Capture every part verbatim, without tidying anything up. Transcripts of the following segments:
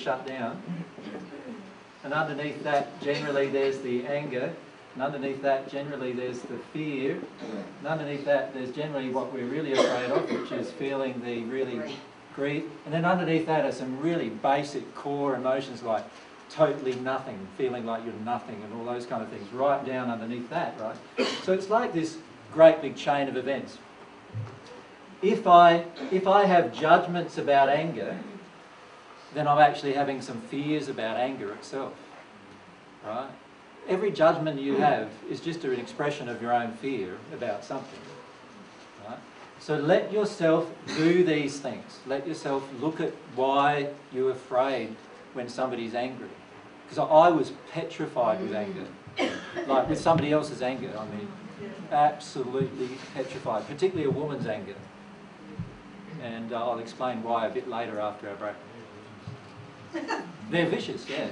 shut down. And underneath that, generally, there's the anger. And underneath that, generally, there's the fear. And underneath that, there's generally what we're really afraid of, which is feeling the really grief. And then underneath that are some really basic core emotions like totally nothing, feeling like you're nothing, and all those kind of things, right down underneath that, right? So it's like this great big chain of events. If I, if I have judgments about anger, then I'm actually having some fears about anger itself, right? Every judgment you have is just an expression of your own fear about something, right? So let yourself do these things. Let yourself look at why you're afraid when somebody's angry. Because I was petrified with anger, like with somebody else's anger, I mean, absolutely petrified, particularly a woman's anger. And uh, I'll explain why a bit later after our break. They're vicious, yeah.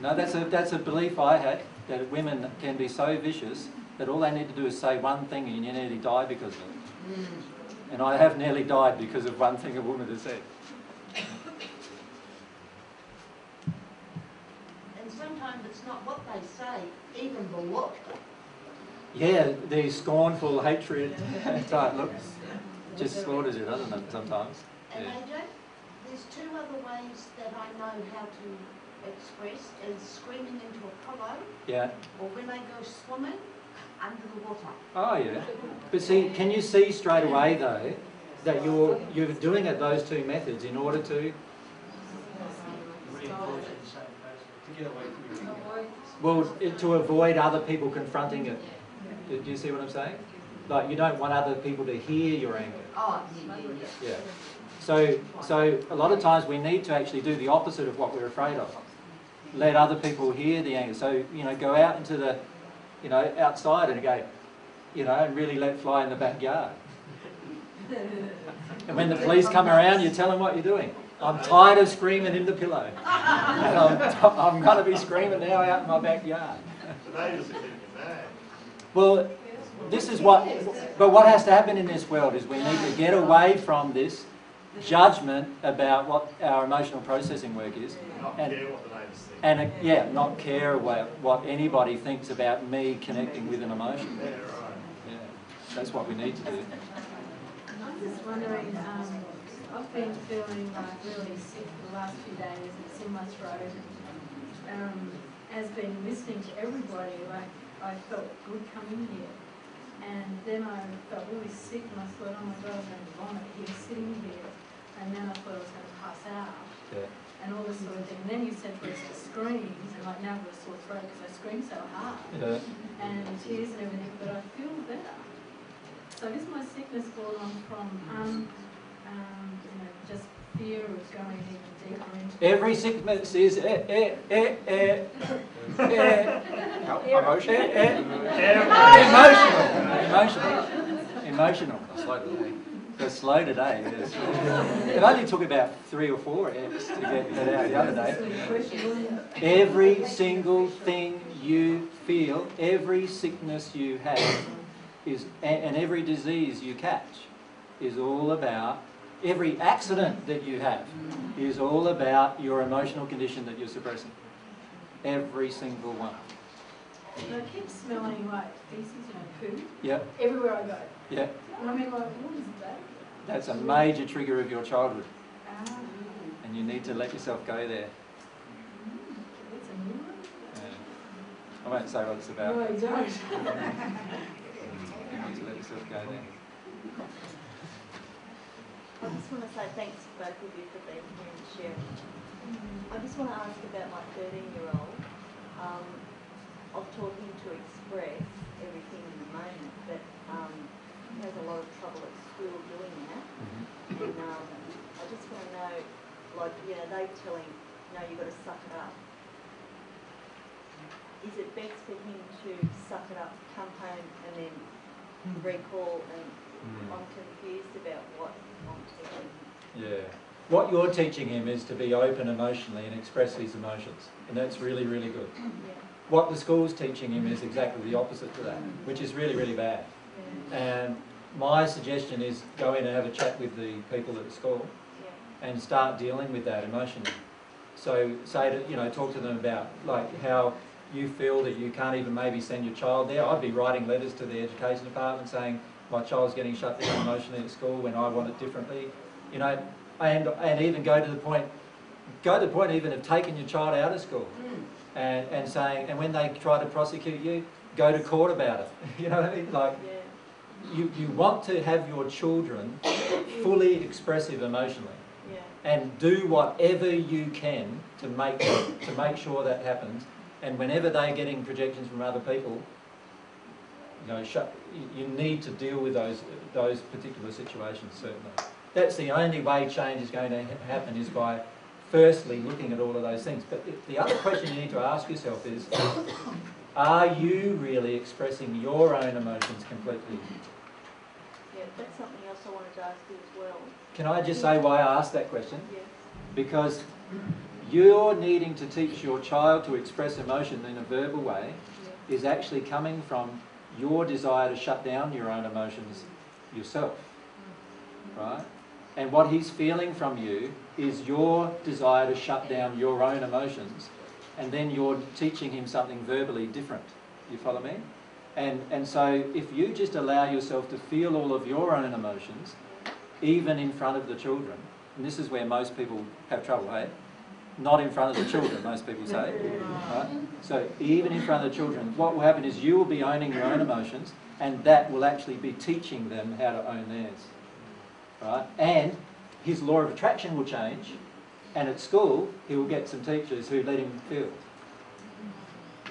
No, that's a, that's a belief I had, that women can be so vicious that all they need to do is say one thing and you nearly die because of it. And I have nearly died because of one thing a woman has said. And sometimes it's not what they say, even the look. Yeah, the scornful hatred type look just slaughters it, doesn't it, sometimes? And yeah. A J, there's two other ways that I know how to express, is screaming into a pillow, yeah, or when I go swimming, under the water. Oh yeah, but see, can you see straight away though that you're you're doing it those two methods in order to reinforce it, to get away from your anger. Well, it, to avoid other people confronting it. Do, do you see what I'm saying? Like you don't want other people to hear your anger. Oh yeah. Yeah. So so a lot of times we need to actually do the opposite of what we're afraid of. Let other people hear the anger. So, you know, go out into the, you know, outside and go, you know, and really let fly in the backyard. And when the police come around, you tell them what you're doing. I'm tired of screaming in the pillow. And I'm, I'm going to be screaming now out in my backyard. Well, this is what, but what has to happen in this world is we need to get away from this judgment about what our emotional processing work is. Not and, care what the neighbours think. And a, yeah, not care what, what anybody thinks about me connecting with an emotion. Yeah, right. Yeah, that's what we need to do. I'm just wondering, um, I've been feeling like really sick for the last few days at Sinless Road. Um, as been listening to everybody, like I felt good coming here. And then I felt really sick and I thought, oh my God, I was going to vomit here, sitting here. And then I thought I was going to pass out. Yeah. And all this sort of thing. And then you said for us to scream. And like now I've got a sore throat because I scream so hard. Yeah. And tears and everything. But I feel better. So is my sickness fall on from um, um, you know, just fear of going even deeper into every sickness is eh, eh, eh, eh, eh. No, emotional. Eh, eh. Emotional. Emotional. Emotional. Emotional. So slow today. It only took about three or four F's to get that out the other day. Every single thing you feel, every sickness you have, is, and every disease you catch, is all about, every accident that you have, is all about your emotional condition that you're suppressing. Every single one. I keep smelling like feces and poo. Yep. Everywhere I go. Yeah. And I mean, like, what is that? That's a major trigger of your childhood. Ah. And you need to let yourself go there. That's a new one. Yeah. I won't say what it's about. No, I don't. You need to let yourself go there. I just want to say thanks to both of you for being here and sharing. Mm-hmm. I just want to ask about my thirteen-year-old. Um, I've taught him to express everything in the moment, but um, he has a lot of trouble at school doing that. And um, I just want to know, like, you know, they tell him, no, you've got to suck it up. Is it best for him to suck it up, come home, and then recall? And I'm confused about what I'm teaching him. Yeah. What you're teaching him is to be open emotionally and express his emotions. And that's really, really good. Yeah. What the school's teaching him is exactly the opposite to that, which is really, really bad. Yeah. And my suggestion is go in and have a chat with the people at the school, and start dealing with that emotionally. So say to, you know, talk to them about like how you feel that you can't even maybe send your child there. I'd be writing letters to the education department saying my child's getting shut down emotionally at school when I want it differently, you know, and and even go to the point, go to the point even of taking your child out of school, and and saying, and when they try to prosecute you, go to court about it. You know what I mean? Like, yeah. you you want to have your children fully expressive emotionally. Yeah. And do whatever you can to make to make sure that happens. And whenever they're getting projections from other people, you know, shut, you need to deal with those those particular situations. Certainly, that's the only way change is going to ha happen is by firstly looking at all of those things. But the other question you need to ask yourself is: are you really expressing your own emotions completely? Yeah, that's something else I wanted to ask you as well. Can I just say why I asked that question? Yes. Because you're needing to teach your child to express emotion in a verbal way yeah. is actually coming from your desire to shut down your own emotions yourself, right? And what he's feeling from you is your desire to shut down your own emotions, and then you're teaching him something verbally different. You follow me? And, and so if you just allow yourself to feel all of your own emotions, even in front of the children, and this is where most people have trouble, eh? Not in front of the children, most people say. Right? So even in front of the children, what will happen is you will be owning your own emotions, and that will actually be teaching them how to own theirs. Right? And his law of attraction will change, and at school he will get some teachers who let him feel.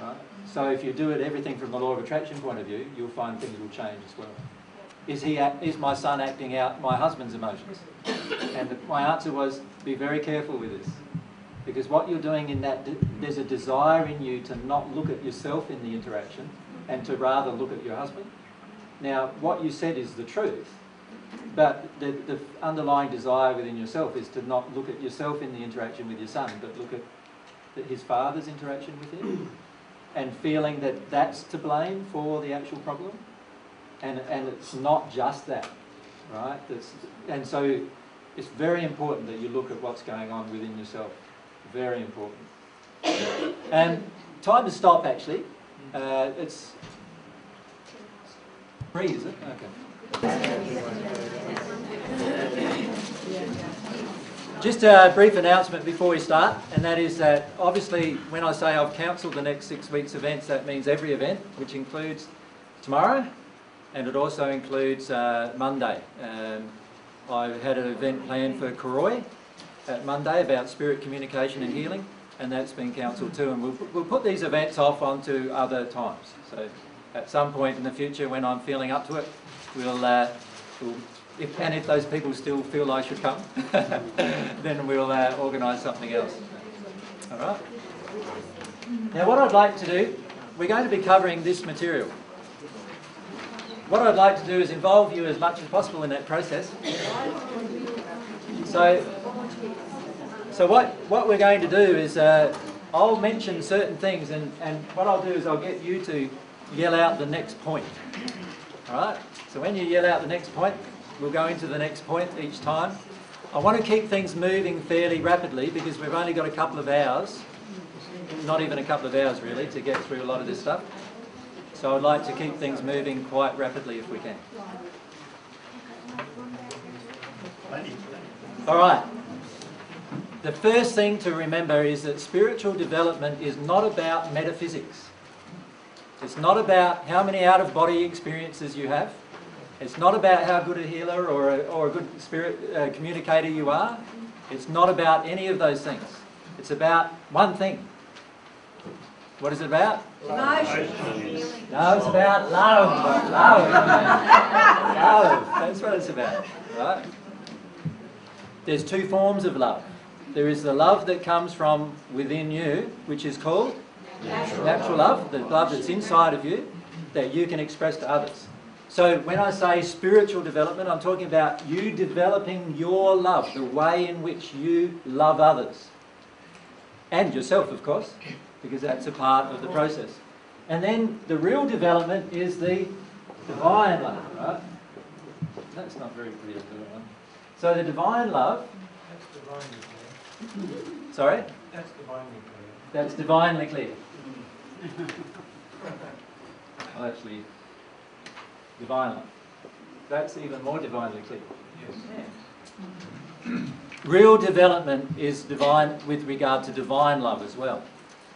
Right? So if you do it everything from the law of attraction point of view, you'll find things will change as well. Is, he act, is my son acting out my husband's emotions? And my answer was, be very careful with this. Because what you're doing in that, there's a desire in you to not look at yourself in the interaction and to rather look at your husband. Now, what you said is the truth, but the, the underlying desire within yourself is to not look at yourself in the interaction with your son, but look at his father's interaction with him and feeling that that's to blame for the actual problem. And, and it's not just that, right? That's, and so it's very important that you look at what's going on within yourself. Very important. And time to stop, actually. Uh, it's three, is it? Okay. Just a brief announcement before we start, and that is that obviously when I say I've cancelled the next six weeks' events, that means every event, which includes tomorrow, and it also includes uh, Monday. Um, I had an event planned for Karoi at Monday about spirit communication and healing, and that's been cancelled too, and we'll, we'll put these events off onto other times. So at some point in the future when I'm feeling up to it, we'll, uh, we'll if, and if those people still feel I should come, then we'll uh, organise something else. All right. Now what I'd like to do, we're going to be covering this material. What I'd like to do is involve you as much as possible in that process. So So what, what we're going to do is, uh, I'll mention certain things, and, and what I'll do is I'll get you to yell out the next point. Alright? So when you yell out the next point, we'll go into the next point each time. I want to keep things moving fairly rapidly because we've only got a couple of hours, not even a couple of hours really, to get through a lot of this stuff. So I'd like to keep things moving quite rapidly if we can. Alright. The first thing to remember is that spiritual development is not about metaphysics. It's not about how many out-of-body experiences you have. It's not about how good a healer or a, or a good spirit uh, communicator you are. It's not about any of those things. It's about one thing. What is it about? Emotion. No, it's about love. Love. Love. That's what it's about. Right? There's two forms of love. There is the love that comes from within you, which is called natural, natural love, the love that's inside of you, that you can express to others. So when I say spiritual development, I'm talking about you developing your love, the way in which you love others. And yourself, of course, because that's a part of the process. And then the real development is the divine love, right? That's not very clear. So the divine love divinely clear. Sorry? That's divinely clear. That's divinely clear. Well, actually, divinely. That's even more divinely clear. Yes. Yeah. Real development is divine with regard to divine love as well.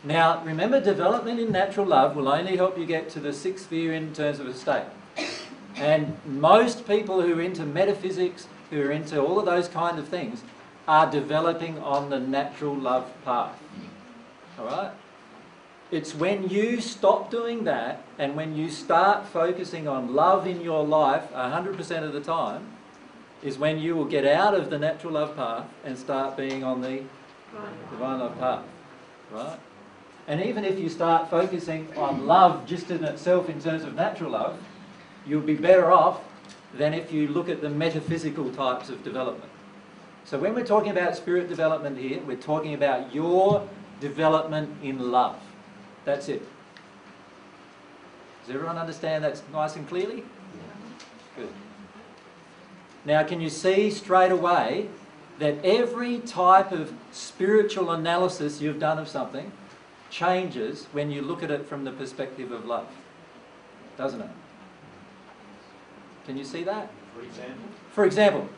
Now, remember, development in natural love will only help you get to the sixth sphere in terms of a state. And most people who are into metaphysics, who are into all of those kind of things, are developing on the natural love path. All right? It's when you stop doing that and when you start focusing on love in your life one hundred percent of the time is when you will get out of the natural love path and start being on the divine love path. Right? And even if you start focusing on love just in itself in terms of natural love, you'll be better off than if you look at the metaphysical types of development. So when we're talking about spirit development here, we're talking about your development in love. That's it. Does everyone understand that's nice and clearly? Good. Now, can you see straight away that every type of spiritual analysis you've done of something changes when you look at it from the perspective of love? Doesn't it? Can you see that? For example? For example,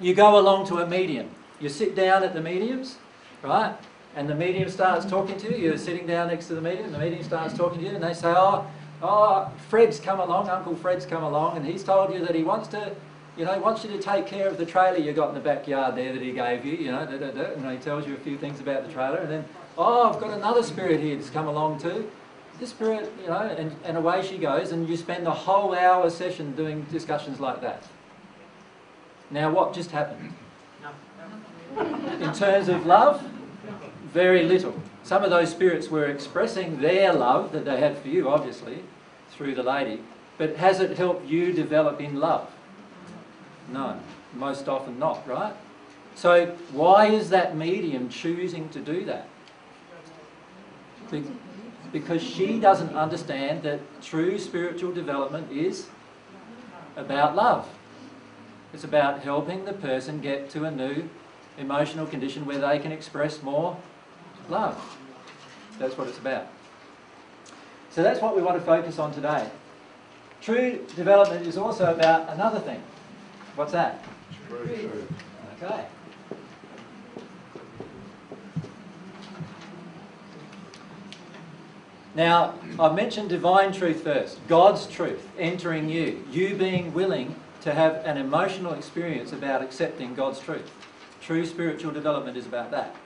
you go along to a medium. You sit down at the mediums, right? And the medium starts talking to you. You're sitting down next to the medium, and the medium starts talking to you, and they say, oh, oh, Fred's come along, Uncle Fred's come along, and he's told you that he wants to, you know, wants you to take care of the trailer you got in the backyard there that he gave you, you know, da, da, da, and he tells you a few things about the trailer, and then, oh, I've got another spirit here that's come along too. This spirit, you know, and, and away she goes, and you spend the whole hour session doing discussions like that. Now, what just happened? In terms of love? Very little. Some of those spirits were expressing their love that they had for you, obviously, through the lady. But has it helped you develop in love? No, most often not, right? So why is that medium choosing to do that? Be because she doesn't understand that true spiritual development is about love. It's about helping the person get to a new emotional condition where they can express more love. That's what it's about. So that's what we want to focus on today. True development is also about another thing. What's that? True. Okay. Now, I've mentioned divine truth first. God's truth entering you. You being willing to have an emotional experience about accepting God's truth. True spiritual development is about that.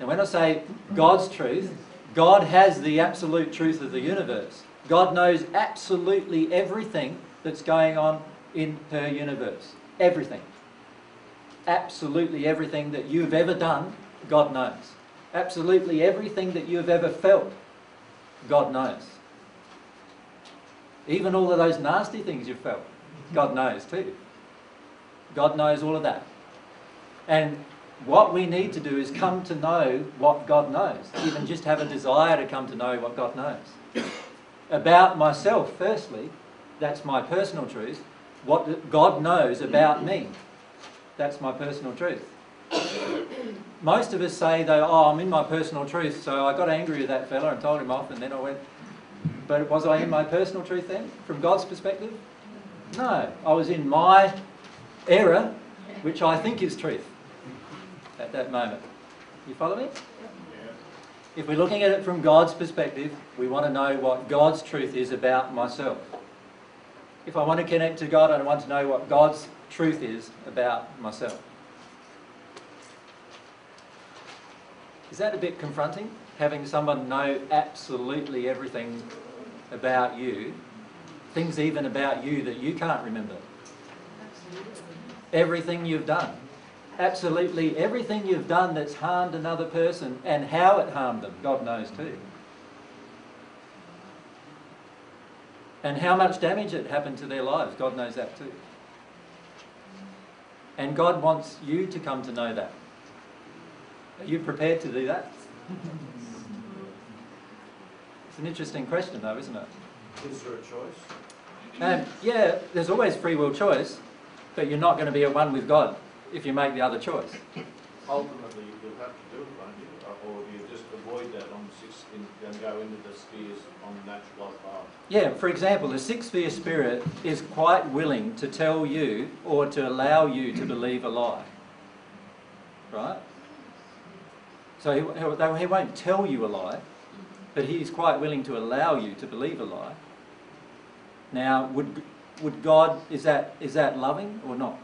And when I say God's truth, God has the absolute truth of the universe. God knows absolutely everything that's going on in her universe. Everything. Absolutely everything that you've ever done, God knows. Absolutely everything that you've ever felt, God knows. Even all of those nasty things you've felt, God knows too. God knows all of that. And what we need to do is come to know what God knows. Even just have a desire to come to know what God knows. About myself, firstly, that's my personal truth. What God knows about me, that's my personal truth. Most of us say, though, oh, I'm in my personal truth, so I got angry with that fella and told him off, and then I went, but was I in my personal truth then, from God's perspective? No, I was in my error, which I think is truth. At that moment. You follow me? If we're looking at it from God's perspective, we want to know what God's truth is about myself. If I want to connect to God, I want to know what God's truth is about myself. Is that a bit confronting? Having someone know absolutely everything about you, things even about you that you can't remember. Everything you've done. Absolutely everything you've done that's harmed another person and how it harmed them, God knows too. And how much damage it happened to their lives, God knows that too. And God wants you to come to know that. Are you prepared to do that? It's an interesting question though, isn't it? Is there a choice? Um, yeah, there's always free will choice, but you're not going to be at one with God if you make the other choice. ultimately you'll have to do it, won't you? Or do you just avoid that on the sixth and go into the spheres on the natural life path? Yeah, for example, the sixth sphere spirit is quite willing to tell you or to allow you to believe a lie. Right? So he, he won't tell you a lie, but he's quite willing to allow you to believe a lie. Now, would would God, is that is that loving or not?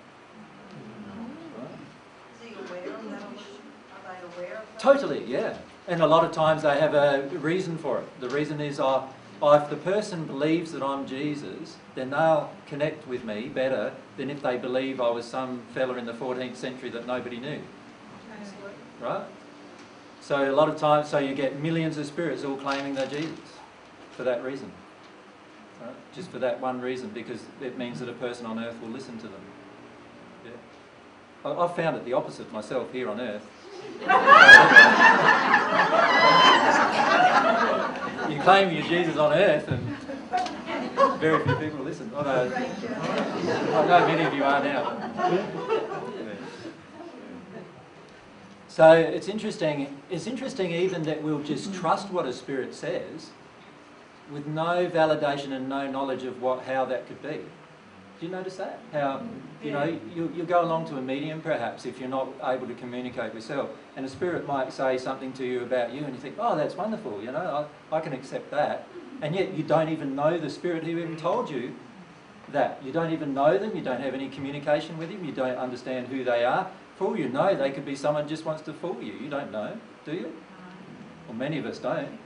Totally, yeah. And a lot of times they have a reason for it. The reason is, oh, if the person believes that I'm Jesus, then they'll connect with me better than if they believe I was some fella in the fourteenth century that nobody knew. Absolutely. Right? So a lot of times, so you get millions of spirits all claiming they're Jesus for that reason. Right? Just for that one reason, because it means that a person on earth will listen to them. Yeah. I've found it the opposite myself here on earth. You claim you're Jesus on earth and very few people listen. I know, I know many of you are now. So it's interesting, it's interesting even that we'll just trust what a spirit says with no validation and no knowledge of what how that could be. Do you notice that? How, you know, you, you go along to a medium perhaps if you're not able to communicate yourself, and a spirit might say something to you about you and you think, oh, that's wonderful, you know, I, I can accept that. And yet you don't even know the spirit who even told you that. You don't even know them, you don't have any communication with them, you don't understand who they are. For all you know, they could be someone who just wants to fool you. You don't know, do you? Well, many of us don't.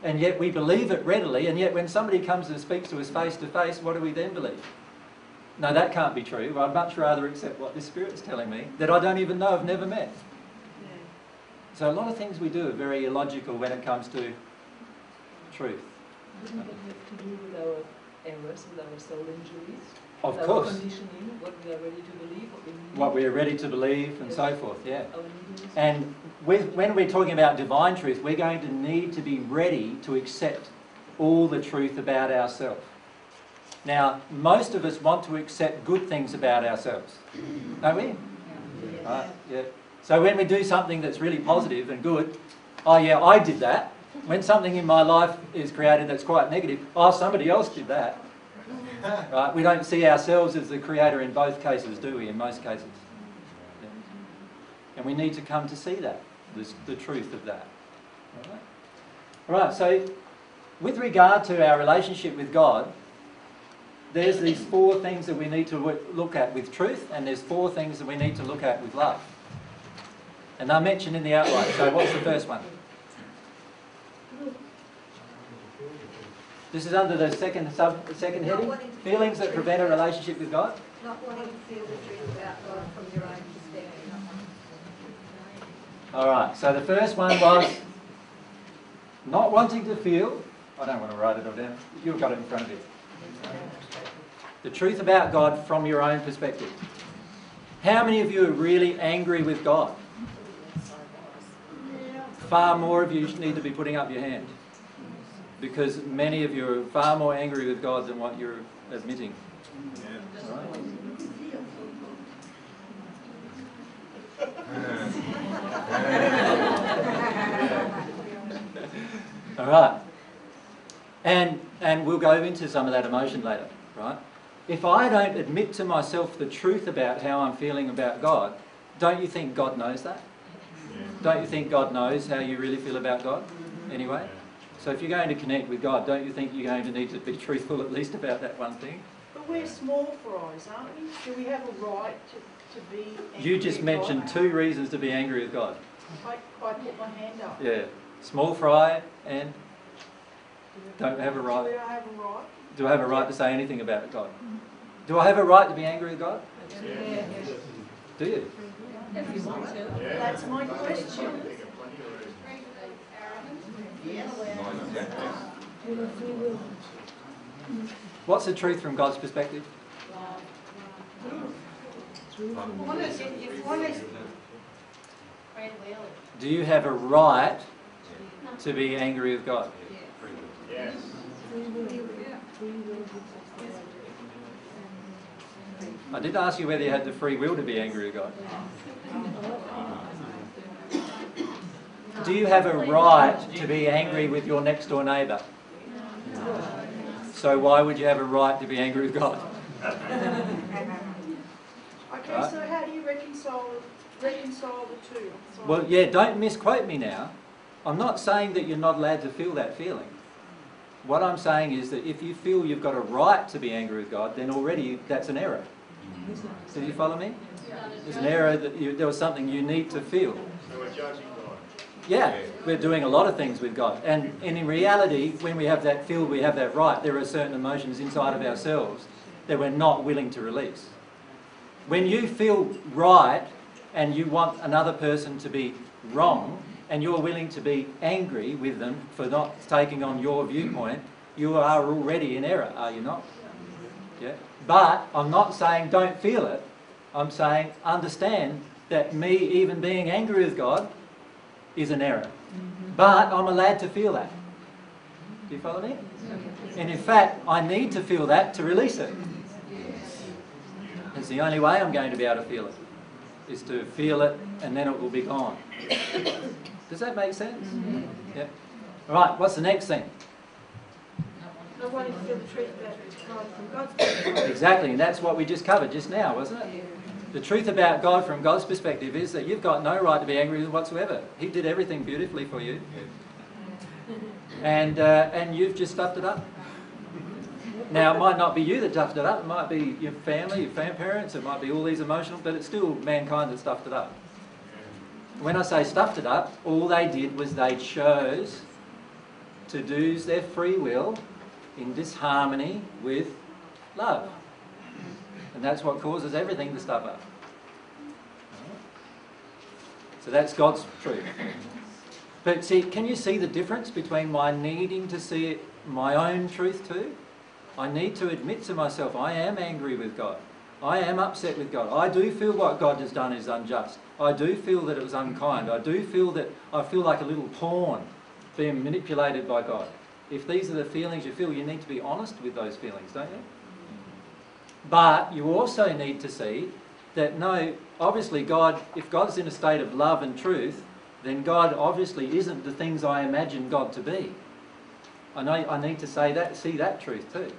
And yet we believe it readily, and yet when somebody comes and speaks to us face to face, what do we then believe? No, that can't be true. I'd much rather accept what this Spirit's telling me, that I don't even know, I've never met. Yeah. So a lot of things we do are very illogical when it comes to truth. Wouldn't it have to do with our errors, with our soul injuries? Of with course. Our conditioning, what we are ready to believe. What we, what we are ready to believe and yes. so forth, yeah. And with, when we're talking about divine truth, we're going to need to be ready to accept all the truth about ourselves. Now, most of us want to accept good things about ourselves, don't we? Yeah. Yes. Right? Yeah. So when we do something that's really positive and good, oh yeah, I did that. When something in my life is created that's quite negative, oh, somebody else did that. Right? We don't see ourselves as the creator in both cases, do we, in most cases? Yeah. And we need to come to see that, this, the truth of that. All right? All right, so with regard to our relationship with God, there's these four things that we need to look at with truth, and there's four things that we need to look at with love. And they're mentioned in the outline, so what's the first one? This is under the second sub second heading. Feelings that prevent a relationship with God. Not wanting to feel the truth about God from your own perspective. All right. So the first one was not wanting to feel. I don't want to write it all down. You've got it in front of you. The truth about God from your own perspective. How many of you are really angry with God? Far more of you need to be putting up your hand. Because many of you are far more angry with God than what you're admitting. Yeah. Right? All right. And, and we'll go into some of that emotion later, right? If I don't admit to myself the truth about how I'm feeling about God, don't you think God knows that? Yeah. Don't you think God knows how you really feel about God anyway? Yeah. So if you're going to connect with God, don't you think you're going to need to be truthful at least about that one thing? But we're small fries, aren't we? Do we have a right to, to be angry with God? You just mentioned two reasons to be angry with God. I, I put my hand up. Yeah. Small fry and don't have a right. Do I have a right? Do I have a right to say anything about God? Do I have a right to be angry with God? Yeah. Do you? If you want to. That's my question. What's the truth from God's perspective? Do you have a right to be angry with God? Yes. I did ask you whether you had the free will to be angry with God. Do you have a right to be angry with your next door neighbour? No. So why would you have a right to be angry with God? Okay, right. So how do you reconcile, reconcile the two? Well, yeah, don't misquote me now. I'm not saying that you're not allowed to feel that feeling. What I'm saying is that if you feel you've got a right to be angry with God, then already that's an error. Did you follow me? There's an error that you, there was something you need to feel. So we're judging God. Yeah, we're doing a lot of things with God. And, and in reality, when we have that feel, we have that right, there are certain emotions inside of ourselves that we're not willing to release. When you feel right and you want another person to be wrong, and you're willing to be angry with them for not taking on your viewpoint, you are already in error, are you not? Yeah. But I'm not saying don't feel it. I'm saying understand that me even being angry with God is an error. Mm-hmm. But I'm allowed to feel that. Do you follow me? Yeah. And in fact, I need to feel that to release it. Yes. It's the only way I'm going to be able to feel it, is to feel it and then it will be gone. Does that make sense? Mm-hmm. Yeah. All right, what's the next thing? No one is still the truth about God from God's Exactly, and that's what we just covered just now, wasn't it? Yeah. The truth about God from God's perspective is that you've got no right to be angry with whatsoever. He did everything beautifully for you. Yeah. And, uh, and you've just stuffed it up. Now, it might not be you that stuffed it up. It might be your family, your grandparents. It might be all these emotional, but it's still mankind that stuffed it up. When I say stuffed it up, all they did was they chose to use their free will in disharmony with love. And that's what causes everything to stuff up. So that's God's truth. But see, can you see the difference between my needing to see it, my own truth too? I need to admit to myself, I am angry with God. I am upset with God. I do feel what God has done is unjust. I do feel that it was unkind. I do feel that I feel like a little pawn being manipulated by God. If these are the feelings you feel, you need to be honest with those feelings, don't you? But you also need to see that, no, obviously God, if God's in a state of love and truth, then God obviously isn't the things I imagine God to be. I know I need to say that, see that truth too.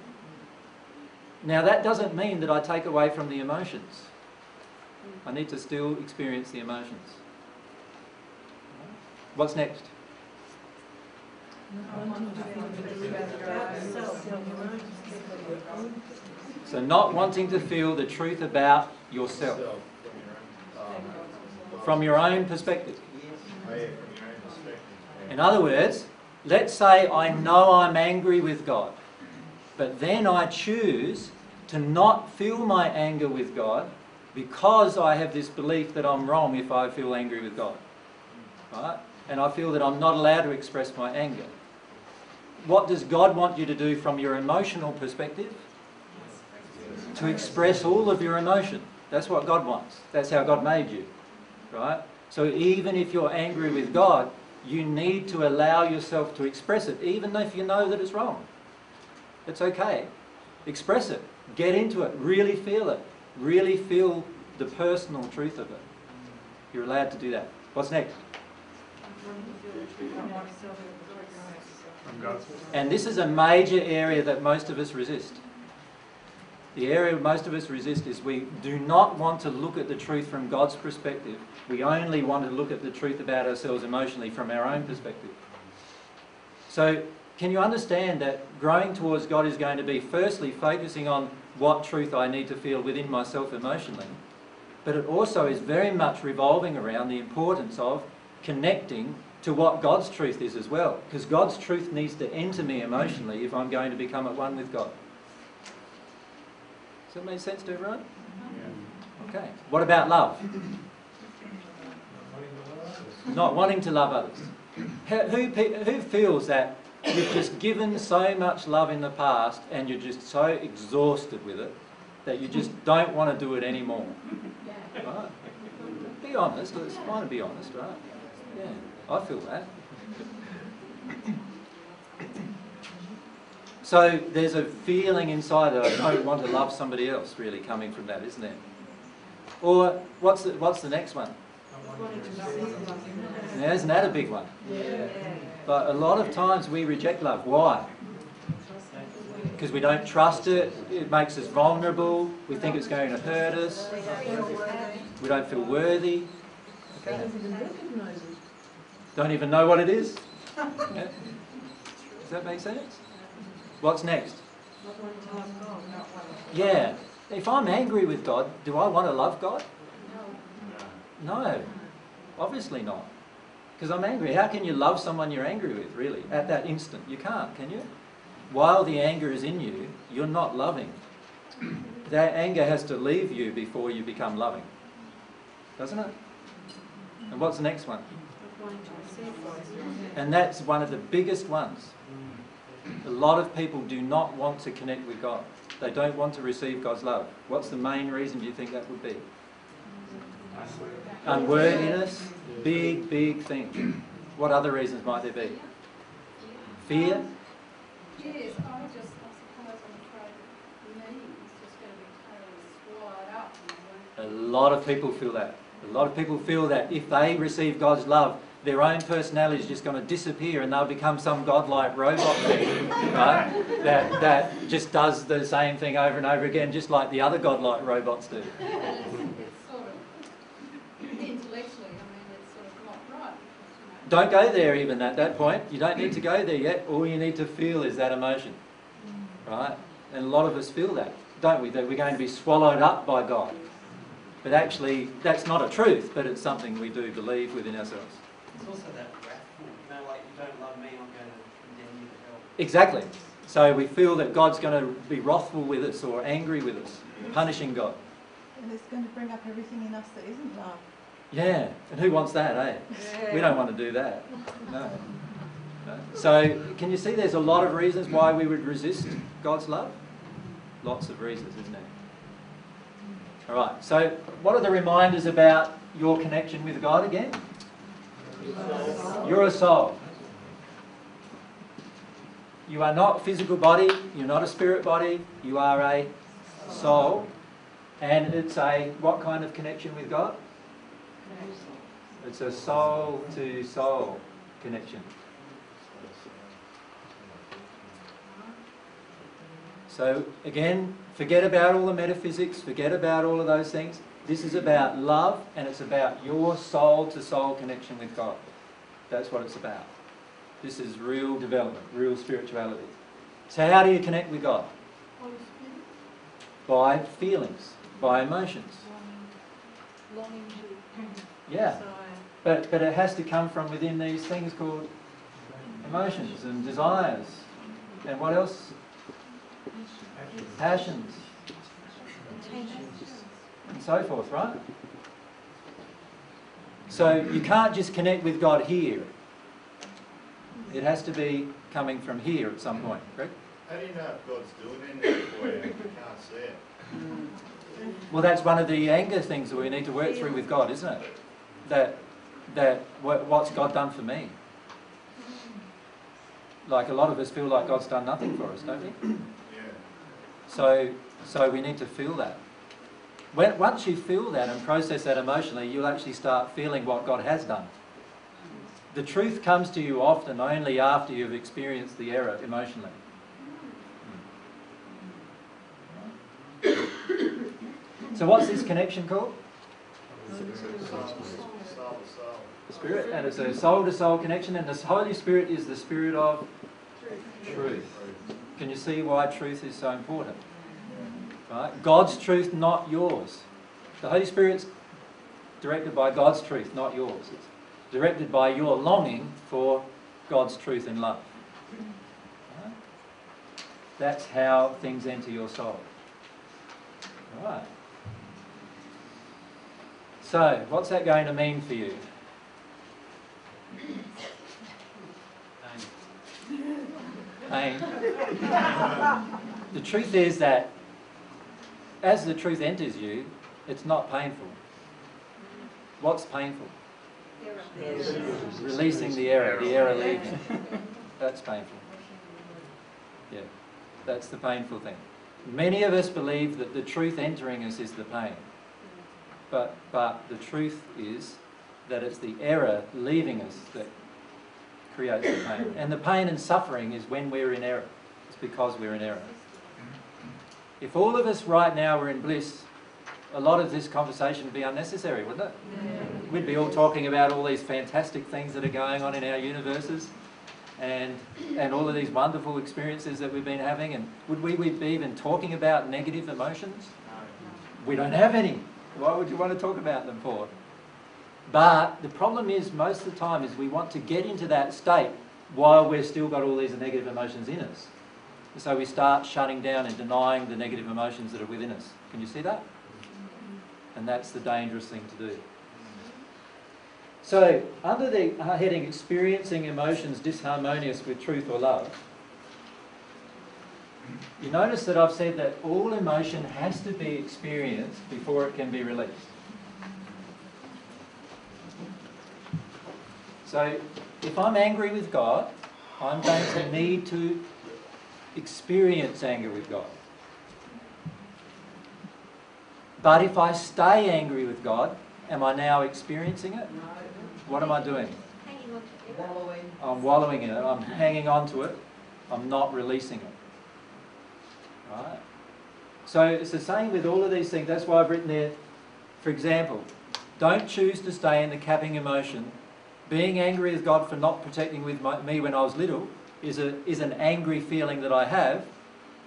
Now that doesn't mean that I take away from the emotions. I need to still experience the emotions. What's next? So not wanting to feel the truth about yourself. From your own perspective. In other words, let's say I know I'm angry with God. But then I choose to not feel my anger with God because I have this belief that I'm wrong if I feel angry with God. Right? And I feel that I'm not allowed to express my anger. What does God want you to do from your emotional perspective? To express all of your emotion. That's what God wants. That's how God made you. Right? So even if you're angry with God, you need to allow yourself to express it, even if you know that it's wrong. It's okay. Express it. Get into it. Really feel it. Really feel the personal truth of it. You're allowed to do that. What's next? And this is a major area that most of us resist. The area most of us resist is we do not want to look at the truth from God's perspective. We only want to look at the truth about ourselves emotionally from our own perspective. So, can you understand that growing towards God is going to be firstly focusing on what truth I need to feel within myself emotionally, but it also is very much revolving around the importance of connecting to what God's truth is as well, because God's truth needs to enter me emotionally if I'm going to become at one with God. Does that make sense to everyone? Yeah. Okay. What about love? Not wanting to love others. Who, who feels that you've just given so much love in the past and you're just so exhausted with it that you just don't want to do it anymore? Right? Be honest. It's fine to be honest, right? Yeah, I feel that. So there's a feeling inside that I don't want to love somebody else really coming from that, isn't there? Or what's the, what's the next one? Yeah, isn't that a big one? Yeah. But a lot of times we reject love. Why? Because we don't trust it. It makes us vulnerable. We think it's going to hurt us. We don't feel worthy. Okay. Don't even know what it is. Okay. Does that make sense? What's next? Yeah. If I'm angry with God, do I want to love God? No. No. Obviously not. Because I'm angry. How can you love someone you're angry with, really, at that instant? You can't, can you? While the anger is in you, you're not loving. That anger has to leave you before you become loving. Doesn't it? And what's the next one? And that's one of the biggest ones. A lot of people do not want to connect with God. They don't want to receive God's love. What's the main reason do you think that would be? Unworthiness. Big, big thing. What other reasons might there be? Fear? Yes, I just, I suppose I'm afraid that me is just going to be totally swallowed up. A lot of people feel that. A lot of people feel that if they receive God's love, their own personality is just going to disappear and they'll become some godlike robot thing, right? That, that just does the same thing over and over again, just like the other godlike robots do. It's sort of, intellectually, I mean, it's sort of not right. You know. Don't go there even at that point. You don't need to go there yet. All you need to feel is that emotion, right? And a lot of us feel that, don't we? That we're going to be swallowed up by God. But actually, that's not a truth, but it's something we do believe within ourselves. It's also that wrathful, you know, like, you don't love me, I'm going to condemn you to hell. Exactly. So we feel that God's going to be wrathful with us or angry with us, punishing God. And it's going to bring up everything in us that isn't love. Yeah, and who wants that, eh? Yeah. We don't want to do that. No. No. So, can you see there's a lot of reasons why we would resist God's love? Lots of reasons, isn't there? All right, so what are the reminders about your connection with God again? You're a soul. You are not a physical body. You're not a spirit body. You are a soul. And it's a what kind of connection with God? It's a soul to soul connection. So again, forget about all the metaphysics. Forget about all of those things. This is about love, and it's about your soul-to-soul connection with God. That's what it's about. This is real development, real spirituality. So how do you connect with God? By feelings, by emotions. Longing to. Yeah, but, but it has to come from within these things called emotions and desires. And what else? Passions. And so forth, right? So you can't just connect with God here. It has to be coming from here at some point, correct? How do you know if God's doing anything for you and you can't see it? Well, that's one of the anger things that we need to work through with God, isn't it? That, that what's God done for me? Like a lot of us feel like God's done nothing for us, don't we? Yeah. So, so we need to feel that. When, once you feel that and process that emotionally, you'll actually start feeling what God has done. The truth comes to you often only after you've experienced the error emotionally. So what's this connection called? Spirit. And it's a soul-to-soul connection, and the Holy Spirit is the Spirit of truth. Can you see why truth is so important? Right? God's truth, not yours. The Holy Spirit's directed by God's truth, not yours. It's directed by your longing for God's truth and love. Right? That's how things enter your soul. All right. So, what's that going to mean for you? Pain. Pain. The truth is that as the truth enters you, it's not painful. What's painful? Releasing the error, the error leaving. That's painful. Yeah, that's the painful thing. Many of us believe that the truth entering us is the pain. But, but the truth is that it's the error leaving us that creates the pain. And the pain and suffering is when we're in error. It's because we're in error. If all of us right now were in bliss, a lot of this conversation would be unnecessary, wouldn't it? Yeah. We'd be all talking about all these fantastic things that are going on in our universes and and all of these wonderful experiences that we've been having. And would we we'd be even talking about negative emotions? No. We don't have any. Why would you want to talk about them for? But the problem is, most of the time, is we want to get into that state while we've still got all these negative emotions in us. So we start shutting down and denying the negative emotions that are within us. Can you see that? And that's the dangerous thing to do. So, under the heading, experiencing emotions disharmonious with truth or love, you notice that I've said that all emotion has to be experienced before it can be released. So, if I'm angry with God, I'm going to need to experience anger with God. But if I stay angry with God, am I now experiencing it? No. What am I doing? Hanging on to it. Wallowing. I'm wallowing in it. I'm hanging on to it. I'm not releasing it. Right? So it's the same with all of these things. That's why I've written there, for example, don't choose to stay in the capping emotion. Being angry with God for not protecting with my, me when I was little is, a, is an angry feeling that I have,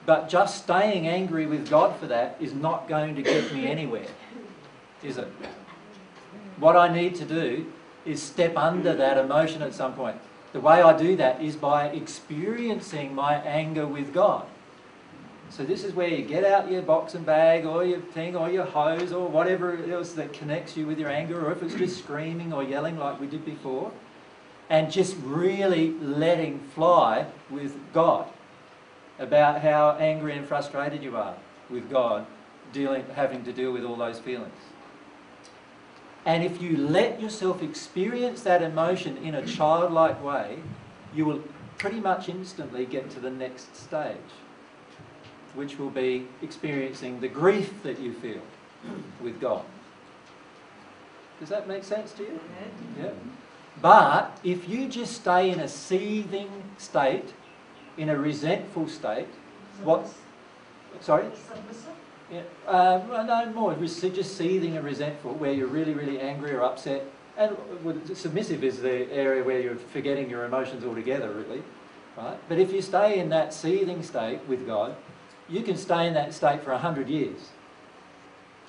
but just staying angry with God for that is not going to get me anywhere, is it? What I need to do is step under that emotion at some point. The way I do that is by experiencing my anger with God. So this is where you get out your box and bag or your thing or your hose or whatever else that connects you with your anger, or if it's just screaming or yelling like we did before, and just really letting fly with God about how angry and frustrated you are with God, dealing, having to deal with all those feelings. And if you let yourself experience that emotion in a childlike way, you will pretty much instantly get to the next stage, which will be experiencing the grief that you feel with God. Does that make sense to you? Yeah. But if you just stay in a seething state, in a resentful state, what? Sorry? Yeah, um, no more, just seething and resentful, where you're really, really angry or upset. And submissive is the area where you're forgetting your emotions altogether, really. Right? But if you stay in that seething state with God, you can stay in that state for a hundred years.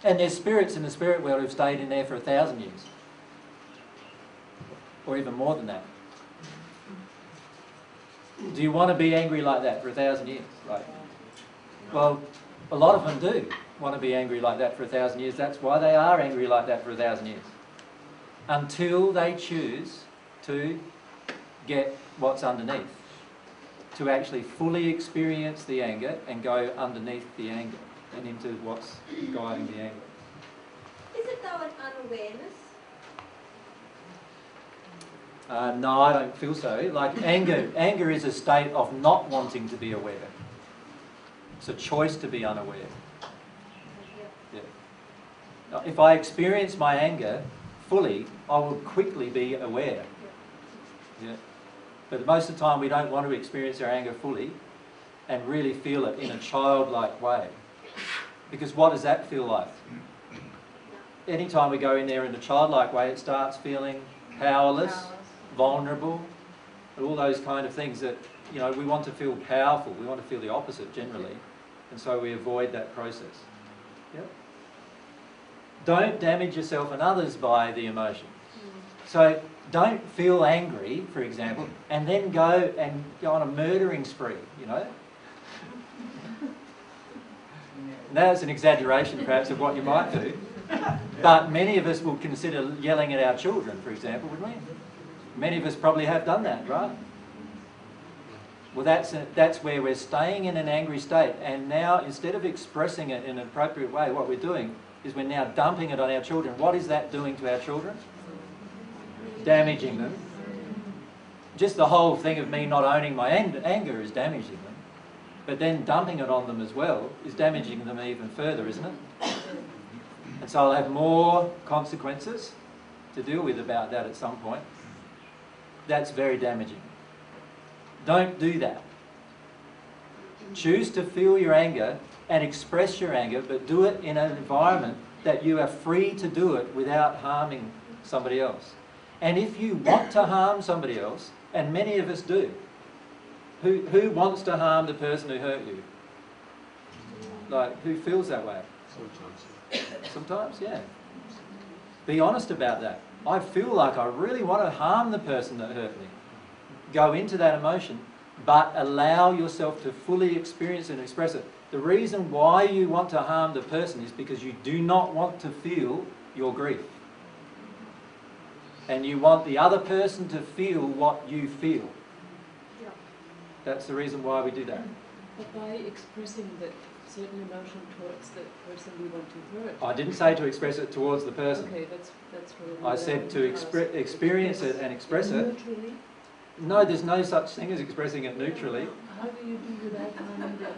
And there's spirits in the spirit world who've stayed in there for a thousand years. Or even more than that. Do you want to be angry like that for a thousand years? Like, well, a lot of them do want to be angry like that for a thousand years. That's why they are angry like that for a thousand years. Until they choose to get what's underneath. To actually fully experience the anger and go underneath the anger and into what's guiding the anger. Is it though an unawareness? Uh, no, I don't feel so. Like anger, anger is a state of not wanting to be aware. It's a choice to be unaware. Yeah. Now, if I experience my anger fully, I will quickly be aware. Yeah. But most of the time we don't want to experience our anger fully and really feel it in a childlike way. Because what does that feel like? Anytime we go in there in a childlike way, it starts feeling powerless, powerless, vulnerable, all those kind of things that, you know, we want to feel powerful. We want to feel the opposite generally. And so we avoid that process. Yep. Don't damage yourself and others by the emotion. So don't feel angry, for example, and then go and go on a murdering spree, you know. That's an exaggeration, perhaps, of what you might do. But many of us will consider yelling at our children, for example, wouldn't we? Many of us probably have done that, right? Well, that's, a, that's where we're staying in an angry state. And now, instead of expressing it in an appropriate way, what we're doing is we're now dumping it on our children. What is that doing to our children? Damaging them. Just the whole thing of me not owning my anger is damaging them. But then dumping it on them as well is damaging them even further, isn't it? And so I'll have more consequences to deal with about that at some point. That's very damaging. Don't do that. Choose to feel your anger and express your anger, but do it in an environment that you are free to do it without harming somebody else. And if you want to harm somebody else, and many of us do, who, who wants to harm the person who hurt you? Like, who feels that way? Sometimes. Sometimes, yeah. Be honest about that. I feel like I really want to harm the person that hurt me. Go into that emotion, but allow yourself to fully experience and express it. The reason why you want to harm the person is because you do not want to feel your grief. And you want the other person to feel what you feel. Yeah. That's the reason why we do that. But by expressing that certain emotion towards the person we want to hurt. I didn't say to express it towards the person. Okay, that's, that's what I said to expre experience it and express it. Neutrally? No, there's no such thing as expressing it neutrally. How do you do that? When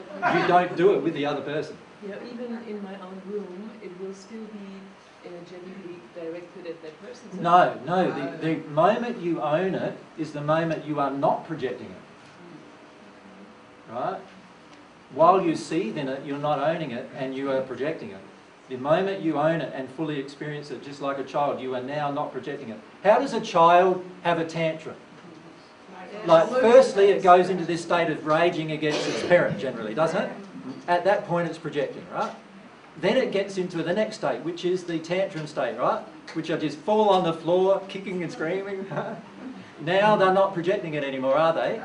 you don't do it with the other person. Yeah, even in my own room, it will still be energetically directed at that person. So no, no. The, the moment you own it is the moment you are not projecting it. Right? While you seethe in it, you're not owning it and you are projecting it. The moment you own it and fully experience it, just like a child, you are now not projecting it. How does a child have a tantrum? Like, firstly, it goes into this state of raging against its parent, generally, doesn't it? At that point, it's projecting, right? Then it gets into the next state, which is the tantrum state, right? Which are just fall on the floor, kicking and screaming. Now they're not projecting it anymore, are they?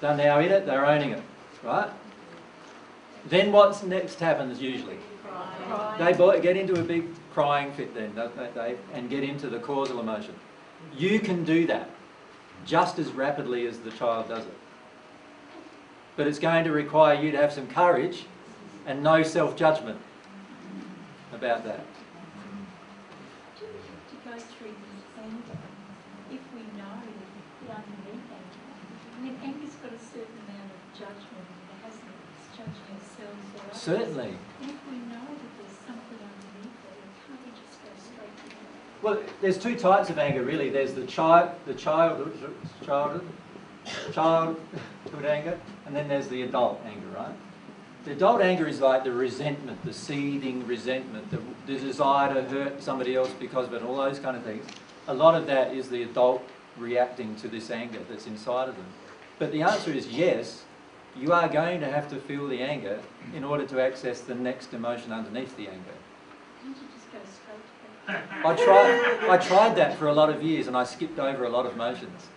They're now in it, they're owning it, right? Then what's next happens usually? They get into a big crying fit then, don't they? And get into the causal emotion. You can do that just as rapidly as the child does it. But it's going to require you to have some courage and no self-judgment about that. To go through the anger, if we know the underneath anger, I mean, anger's got a certain amount of judgment, it hasn't, it's judging ourselves or others. Certainly. And if we know that there's something underneath it, can't we just go straight to that? Well, there's two types of anger, really. There's the child, the child, childhood, childhood anger, and then there's the adult anger, right? The adult anger is like the resentment, the seething resentment, the, the desire to hurt somebody else because of it, all those kind of things. A lot of that is the adult reacting to this anger that's inside of them. But the answer is yes, you are going to have to feel the anger in order to access the next emotion underneath the anger. Didn't you just go straight to that? I tried, I tried that for a lot of years and I skipped over a lot of emotions.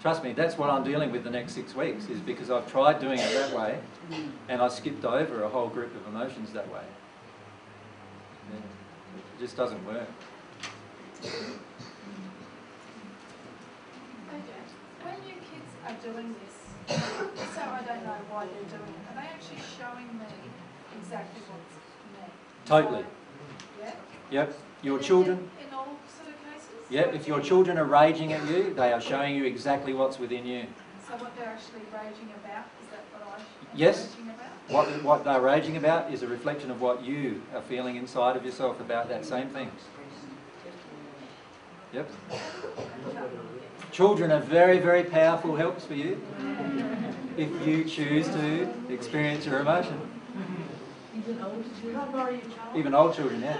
Trust me, that's what I'm dealing with the next six weeks, is because I've tried doing it that way and I skipped over a whole group of emotions that way. Yeah. It just doesn't work. Okay. When your kids are doing this, so I don't know why they're doing it, are they actually showing me exactly what's me? Totally. Yeah? Yep. Your children. In, in all sort of cases? Yep. If your children are raging at you, they are showing you exactly what's within you. So what they're actually raging about, is that what I should be yes. raging about? What, what they're raging about is a reflection of what you are feeling inside of yourself about that same thing. Yep. Children are very, very powerful helps for you if you choose to experience your emotion. Even old children? Even old children, yeah.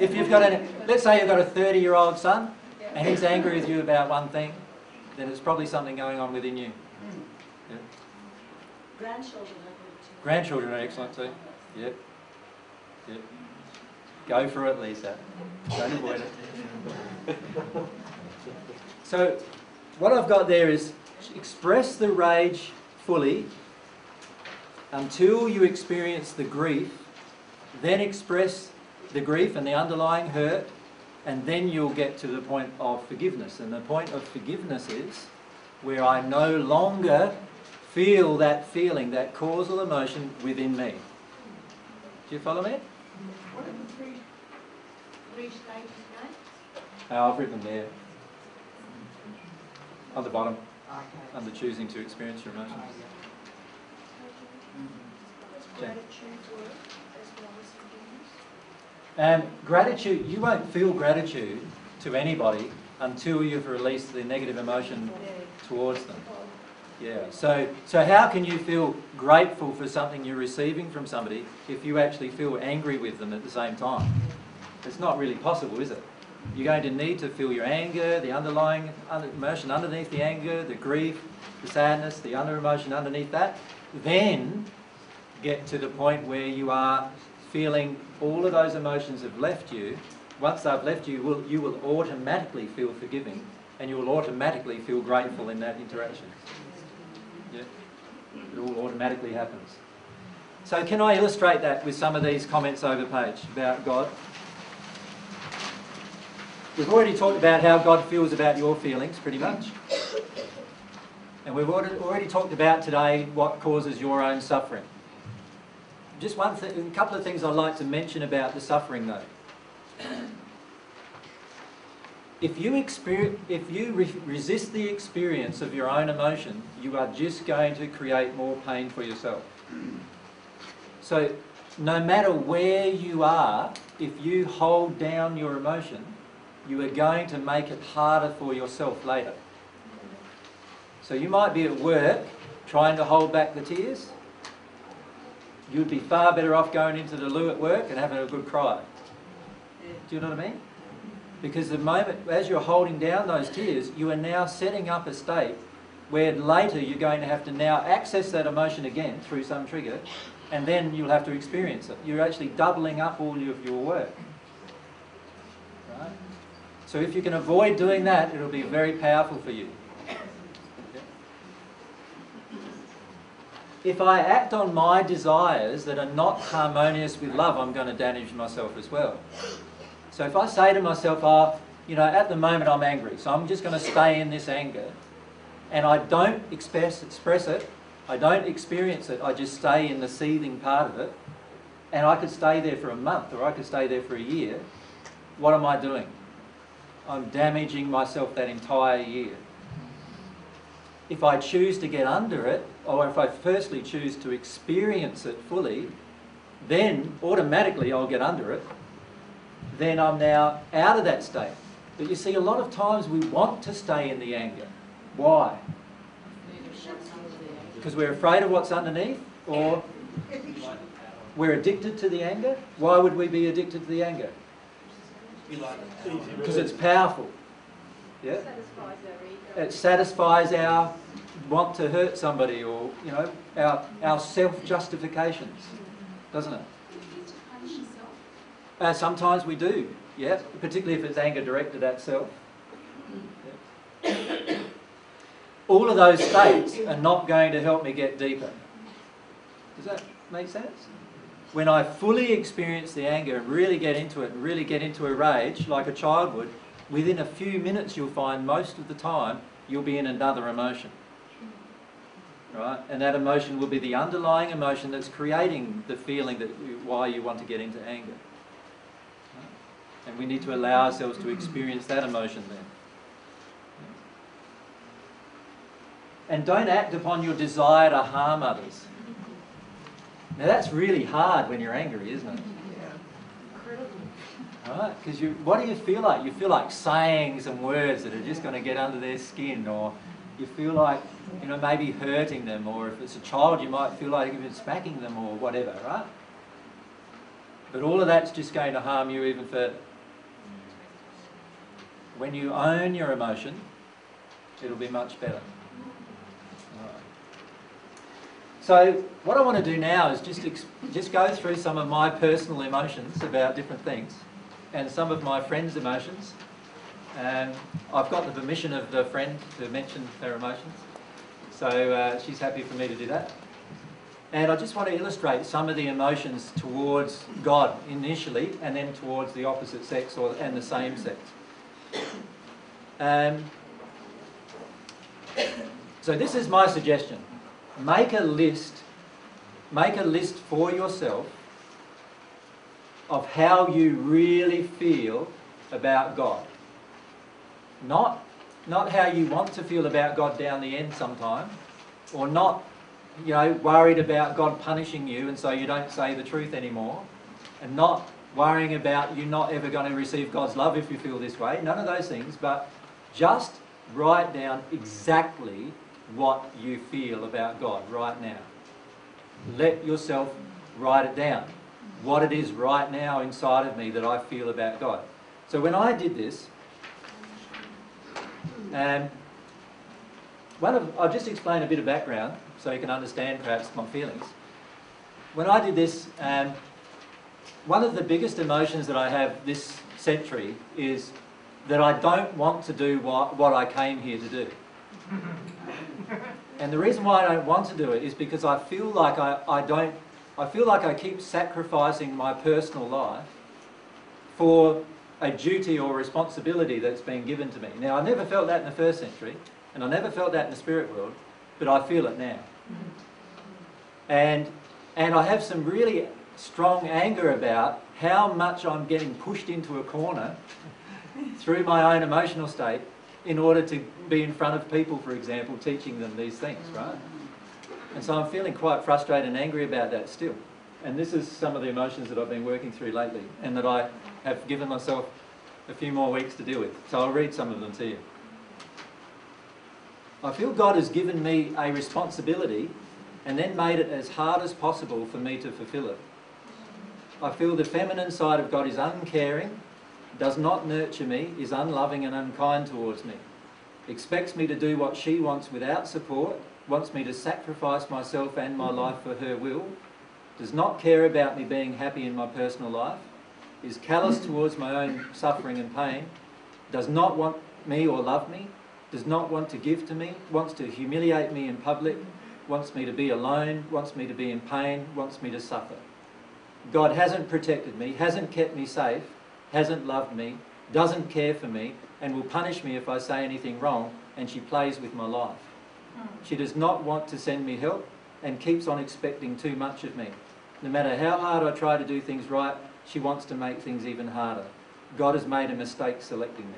If you've got any, let's say you've got a thirty-year-old son and he's angry with you about one thing, then it's probably something going on within you. Yeah. Grandchildren are good too. Grandchildren are excellent too. Yep. Yep. Go for it, Lisa. Don't avoid it. So, what I've got there is express the rage fully until you experience the grief, then express the grief and the underlying hurt, and then you'll get to the point of forgiveness. And the point of forgiveness is where I no longer feel that feeling, that causal emotion within me. Do you follow me? What are the three, three stages now? Oh, I've written them there. On the bottom, okay. Under choosing to experience your emotions. Oh, yeah. Does gratitude work as well as forgiveness? And gratitude, you won't feel gratitude to anybody until you've released the negative emotion towards them. Yeah. So, so how can you feel grateful for something you're receiving from somebody if you actually feel angry with them at the same time? It's not really possible, is it? You're going to need to feel your anger, the underlying emotion underneath the anger, the grief, the sadness, the other emotion underneath that. Then get to the point where you are feeling all of those emotions have left you. Once they've left you, you will, you will automatically feel forgiving and you will automatically feel grateful in that interaction. Yeah? It all automatically happens. So can I illustrate that with some of these comments over page about God? We've already talked about how God feels about your feelings, pretty much. And we've already talked about today what causes your own suffering. Just one thing, a couple of things I'd like to mention about the suffering, though. If you experience, if you re resist the experience of your own emotion, you are just going to create more pain for yourself. So, no matter where you are, if you hold down your emotion, you are going to make it harder for yourself later. So you might be at work trying to hold back the tears. You'd be far better off going into the loo at work and having a good cry. Do you know what I mean? Because the moment, as you're holding down those tears, you are now setting up a state where later you're going to have to now access that emotion again through some trigger, and then you'll have to experience it. You're actually doubling up all of your work. Right? So if you can avoid doing that, it'll be very powerful for you. If I act on my desires that are not harmonious with love, I'm going to damage myself as well. So if I say to myself, oh, you know, at the moment I'm angry, so I'm just going to stay in this anger, and I don't express, express it, I don't experience it, I just stay in the seething part of it, and I could stay there for a month or I could stay there for a year, what am I doing? I'm damaging myself that entire year. If I choose to get under it, or if I firstly choose to experience it fully, then automatically I'll get under it. Then I'm now out of that state. But you see, a lot of times we want to stay in the anger. Why? Because we're afraid of what's underneath, or we're addicted to the anger. Why would we be addicted to the anger? Because it's powerful. Yeah? It satisfies our want to hurt somebody, or you know, our, our self-justifications, doesn't it? Uh, sometimes we do, yeah, particularly if it's anger directed at self. Yeah. All of those states are not going to help me get deeper. Does that make sense? When I fully experience the anger and really get into it and really get into a rage, like a child would, within a few minutes you'll find most of the time you'll be in another emotion. Right? And that emotion will be the underlying emotion that's creating the feeling that you, why you want to get into anger. Right? And we need to allow ourselves to experience that emotion then. And don't act upon your desire to harm others. Now that's really hard when you're angry, isn't it? Right? Because you, what do you feel like? You feel like saying some words that are just going to get under their skin, or you feel like, you know, maybe hurting them, or if it's a child, you might feel like even smacking them or whatever, right? But all of that's just going to harm you even further. When you own your emotion, it'll be much better. All right. So what I want to do now is just, ex just go through some of my personal emotions about different things, and some of my friends' emotions. And I've got the permission of the friend to mention her emotions. So uh, she's happy for me to do that. And I just want to illustrate some of the emotions towards God initially, and then towards the opposite sex or and the same sex. Um, so this is my suggestion. Make a list, make a list for yourself of how you really feel about God. Not, not how you want to feel about God down the end sometime, or not, you know, worried about God punishing you and so you don't say the truth anymore, and not worrying about you're not ever going to receive God's love if you feel this way, none of those things, but just write down exactly what you feel about God right now. Let yourself write it down, what it is right now inside of me that I feel about God. So when I did this, um, one of, I'll just explain a bit of background so you can understand perhaps my feelings. When I did this, um, one of the biggest emotions that I have this century is that I don't want to do what, what I came here to do. And the reason why I don't want to do it is because I feel like I, I don't, I feel like I keep sacrificing my personal life for a duty or responsibility that's been given to me. Now, I never felt that in the first century, and I never felt that in the spirit world, but I feel it now. And, and I have some really strong anger about how much I'm getting pushed into a corner through my own emotional state in order to be in front of people, for example, teaching them these things, right? And so I'm feeling quite frustrated and angry about that still. And this is some of the emotions that I've been working through lately and that I have given myself a few more weeks to deal with. So I'll read some of them to you. I feel God has given me a responsibility and then made it as hard as possible for me to fulfill it. I feel the feminine side of God is uncaring, does not nurture me, is unloving and unkind towards me, expects me to do what she wants without support, wants me to sacrifice myself and my life for her will, does not care about me being happy in my personal life, is callous towards my own suffering and pain, does not want me or love me, does not want to give to me, wants to humiliate me in public, wants me to be alone, wants me to be in pain, wants me to suffer. God hasn't protected me, hasn't kept me safe, hasn't loved me, doesn't care for me, and will punish me if I say anything wrong, and she plays with my life. She does not want to send me help and keeps on expecting too much of me. No matter how hard I try to do things right, she wants to make things even harder. God has made a mistake selecting me.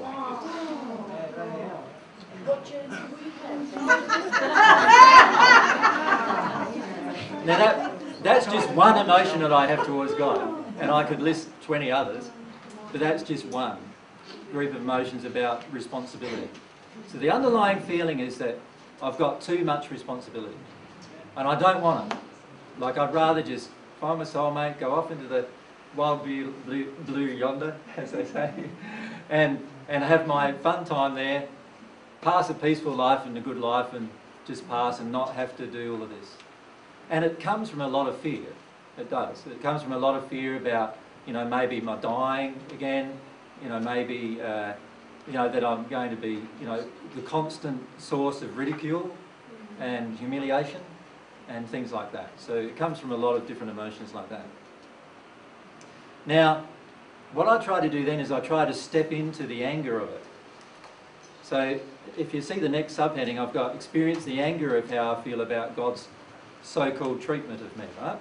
Wow. Now that, that's just one emotion that I have towards God, and I could list twenty others, but that's just one group of emotions about responsibility. So the underlying feeling is that I've got too much responsibility and I don't want it. Like, I'd rather just find my soulmate, go off into the wild blue, blue, blue yonder, as they say, and, and have my fun time there, pass a peaceful life and a good life and just pass and not have to do all of this. And it comes from a lot of fear, it does. It comes from a lot of fear about, you know, maybe my dying again, you know, maybe, uh, you know, that I'm going to be, you know, the constant source of ridicule and humiliation and things like that. So it comes from a lot of different emotions like that. Now, what I try to do then is I try to step into the anger of it. So if you see the next subheading, I've got experience the anger of how I feel about God's so-called treatment of me, right?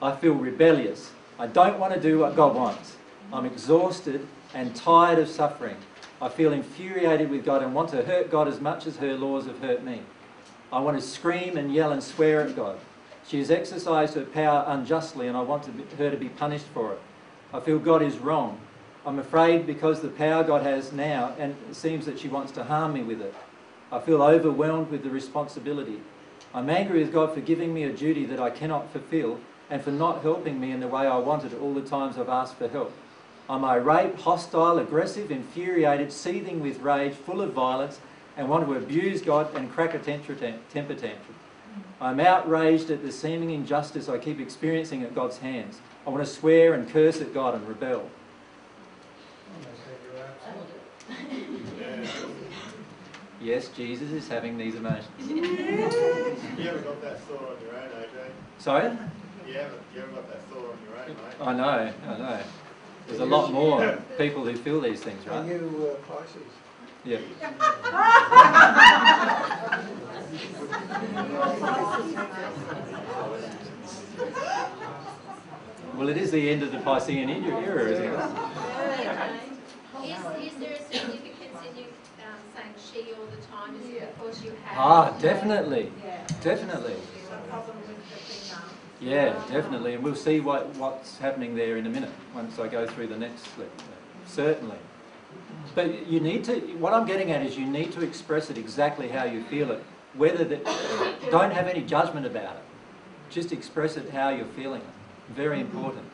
I feel rebellious. I don't want to do what God wants. I'm exhausted and tired of suffering. I feel infuriated with God and want to hurt God as much as her laws have hurt me. I want to scream and yell and swear at God. She has exercised her power unjustly and I want to be, her to be punished for it. I feel God is wrong. I'm afraid because the power God has now, and it seems that she wants to harm me with it. I feel overwhelmed with the responsibility. I'm angry with God for giving me a duty that I cannot fulfill and for not helping me in the way I wanted all the times I've asked for help. I'm irate, hostile, aggressive, infuriated, seething with rage, full of violence, and want to abuse God and crack a temper tantrum. I'm outraged at the seeming injustice I keep experiencing at God's hands. I want to swear and curse at God and rebel. Yes, Jesus is having these emotions. You ever got that sore on your own, A J? Sorry? You ever, you ever got that sore on your own, mate? I know, I know. There's a lot more people who feel these things, right? Are you uh, Pisces? Yeah. Well, it is the end of the Piscean era, isn't it? Is, is there a significance in you um, saying she all the time? Is it because you have? Ah, definitely. Yeah. Definitely. There's a problem with the female. Yeah, definitely. And we'll see what, what's happening there in a minute once I go through the next slide. Certainly. But you need to, what I'm getting at is you need to express it exactly how you feel it. Whether that, don't have any judgment about it. Just express it how you're feeling it. Very important.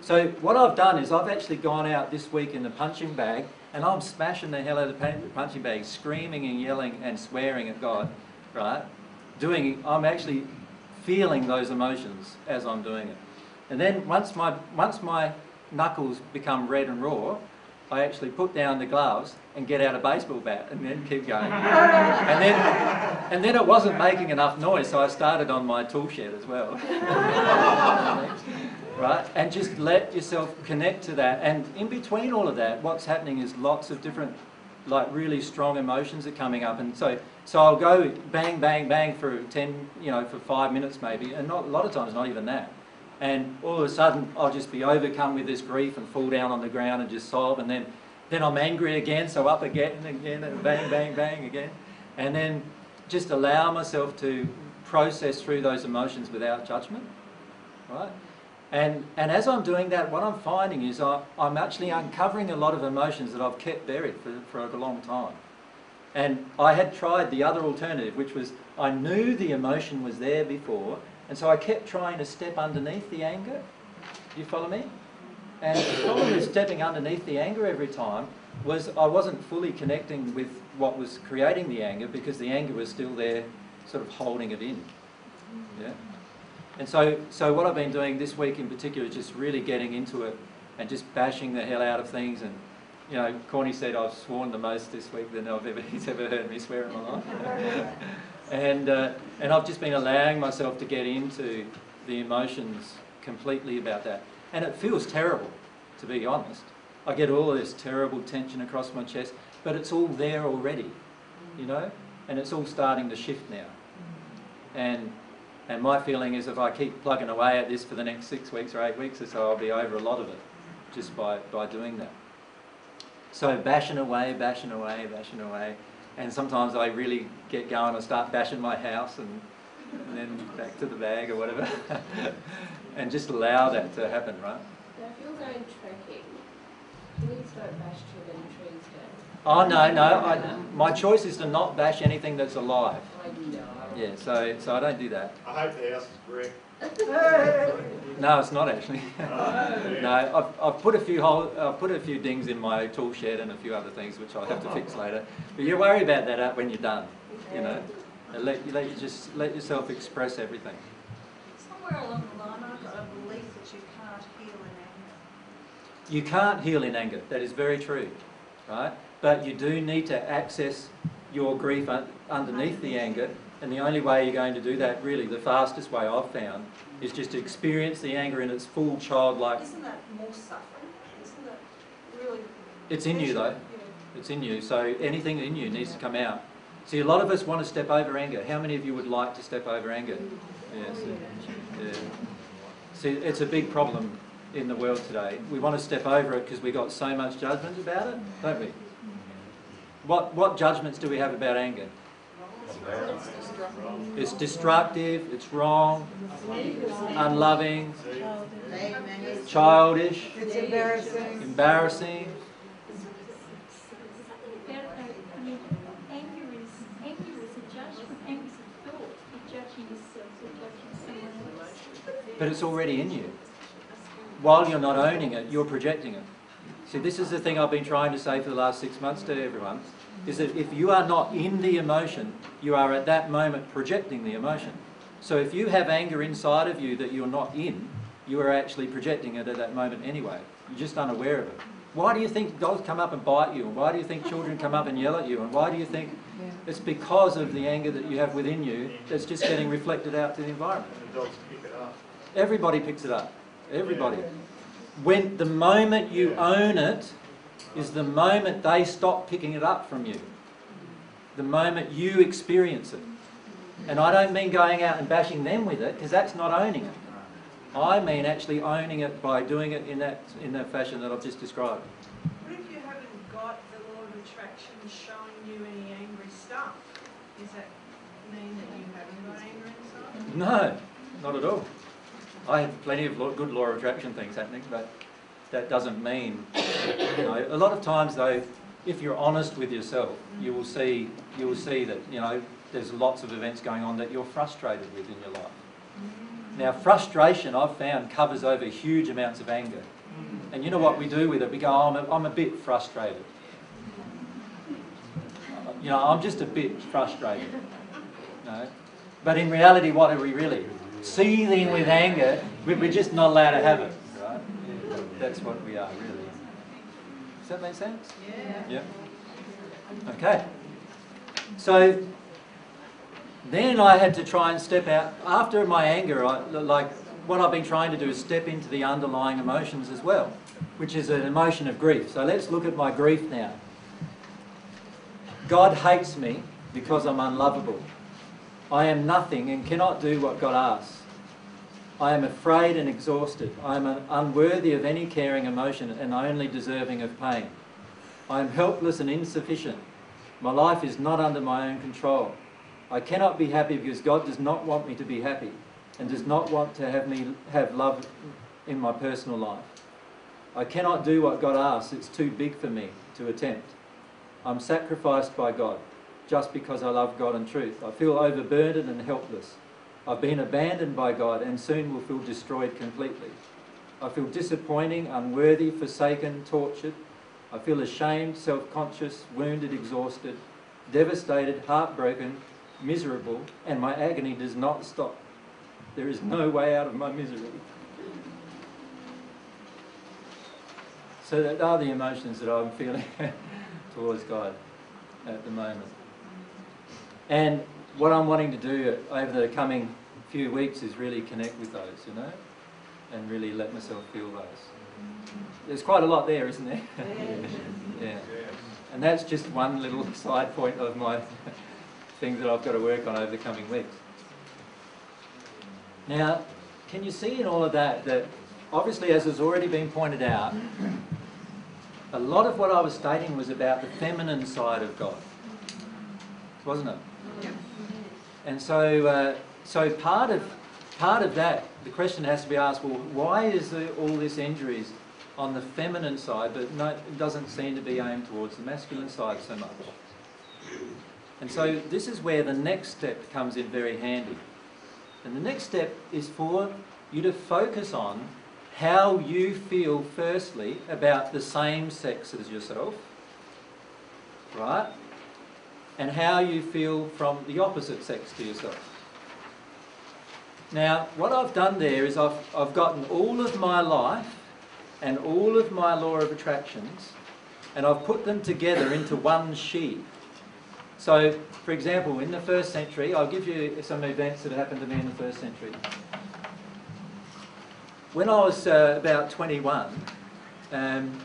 So what I've done is I've actually gone out this week in the punching bag and I'm smashing the hell out of the punching bag, screaming and yelling and swearing at God, right? Doing, I'm actually feeling those emotions as I'm doing it. And then once my, once my knuckles become red and raw, I actually put down the gloves and get out a baseball bat and then keep going. And then, and then it wasn't making enough noise, so I started on my tool shed as well. Right? And just let yourself connect to that. And in between all of that, what's happening is lots of different, like really strong emotions are coming up. And so, so I'll go bang, bang, bang for ten, you know, for five minutes maybe, and not a lot of times, not even that. And all of a sudden, I'll just be overcome with this grief and fall down on the ground and just sob. And then, then I'm angry again, so up again and again, and bang, bang, bang again. And then just allow myself to process through those emotions without judgment, right? And, and as I'm doing that, what I'm finding is I, I'm actually uncovering a lot of emotions that I've kept buried for, for a long time. And I had tried the other alternative, which was I knew the emotion was there before, and so I kept trying to step underneath the anger. Do you follow me? And the problem with stepping underneath the anger every time was I wasn't fully connecting with what was creating the anger because the anger was still there, sort of holding it in. Yeah. And so, so what I've been doing this week in particular is just really getting into it and just bashing the hell out of things. And you know, Corny said I've sworn the most this week than I've ever he's ever heard me swear in my life. And, uh, and I've just been allowing myself to get into the emotions completely about that. And it feels terrible, to be honest. I get all this terrible tension across my chest, but it's all there already, you know? And it's all starting to shift now. And, and my feeling is if I keep plugging away at this for the next six weeks or eight weeks or so, I'll be over a lot of it just by, by doing that. So bashing away, bashing away, bashing away. And sometimes I really get going and start bashing my house and, and then back to the bag or whatever. And just allow that to happen, right? But I feel zone trekking. Can we start bash to the trees down? Oh, no, no. I, my choice is to not bash anything that's alive. I know. Yeah, so, so I don't do that. I hope the house is brick. No, it's not actually. No, I've, I've put a few hole, I've put a few dings in my tool shed and a few other things which I'll have to fix later. But you worry about that when you're done, you know. And let you let you just let yourself express everything. Somewhere along the line, I've got a belief that you can't heal in anger. You can't heal in anger. That is very true, right? But you do need to access your grief un underneath the anger. And the only way you're going to do that, really, the fastest way I've found, is just to experience the anger in its full childlike... Isn't that more suffering? Isn't that really... It's in you, though. Yeah. It's in you. So anything in you needs yeah. to come out. See, a lot of us want to step over anger. How many of you would like to step over anger? Yeah, oh, so, yeah. Yeah. See, it's a big problem in the world today. We want to step over it because we've got so much judgment about it, don't we? What, what judgments do we have about anger? It's destructive, it's wrong, unloving, childish, it's embarrassing. embarrassing. But it's already in you. While you're not owning it, you're projecting it. See, this is the thing I've been trying to say for the last six months to everyone. Is that if you are not in the emotion, you are at that moment projecting the emotion. So if you have anger inside of you that you're not in, you are actually projecting it at that moment anyway. You're just unaware of it. Why do you think dogs come up and bite you? And why do you think children come up and yell at you? And why do you think it's because of the anger that you have within you that's just getting reflected out to the environment? Dogs pick it up. Everybody picks it up. Everybody. When the moment you own it, is the moment they stop picking it up from you. The moment you experience it. And I don't mean going out and bashing them with it, because that's not owning it. I mean actually owning it by doing it in that, in that fashion that I've just described. What if you haven't got the law of attraction showing you any angry stuff? Does that mean that you haven't got anger inside? No, not at all. I have plenty of good law of attraction things happening, but that doesn't mean, you know, a lot of times though, if you're honest with yourself, you will see, you will see that, you know, there's lots of events going on that you're frustrated with in your life. Now, frustration, I've found, covers over huge amounts of anger. And you know what we do with it? We go, oh, I'm, a, I'm a bit frustrated. You know, I'm just a bit frustrated. You know? But in reality, what are we really? Seething with anger, we're just not allowed to have it. Right? That's what we are, really. Does that make sense? Yeah. Yeah. Okay. So then I had to try and step out. After my anger, I, like what I've been trying to do is step into the underlying emotions as well, which is an emotion of grief. So let's look at my grief now. God hates me because I'm unlovable. I am nothing and cannot do what God asks. I am afraid and exhausted. I am unworthy of any caring emotion and only deserving of pain. I am helpless and insufficient. My life is not under my own control. I cannot be happy because God does not want me to be happy and does not want to have me have love in my personal life. I cannot do what God asks. It's too big for me to attempt. I'm sacrificed by God just because I love God and truth. I feel overburdened and helpless. I've been abandoned by God and soon will feel destroyed completely. I feel disappointing, unworthy, forsaken, tortured. I feel ashamed, self-conscious, wounded, exhausted, devastated, heartbroken, miserable, and my agony does not stop. There is no way out of my misery. So that are the emotions that I'm feeling towards God at the moment. And what I'm wanting to do over the coming few weeks is really connect with those, you know, and really let myself feel those. There's quite a lot there, isn't there? Yeah. And that's just one little side point of my things that I've got to work on over the coming weeks. Now, can you see in all of that that obviously, as has already been pointed out, a lot of what I was stating was about the feminine side of God, wasn't it? Yep. And so, uh, so part of part of that, the question has to be asked: well, why is there all this injuries on the feminine side, but no, it doesn't seem to be aimed towards the masculine side so much? And so this is where the next step comes in very handy. And the next step is for you to focus on how you feel firstly about the same sex as yourself, right? And how you feel from the opposite sex to yourself. Now, what I've done there is I've, I've gotten all of my life and all of my law of attractions and I've put them together into one she. So, for example, in the first century, I'll give you some events that happened to me in the first century. When I was uh, about twenty-one, um,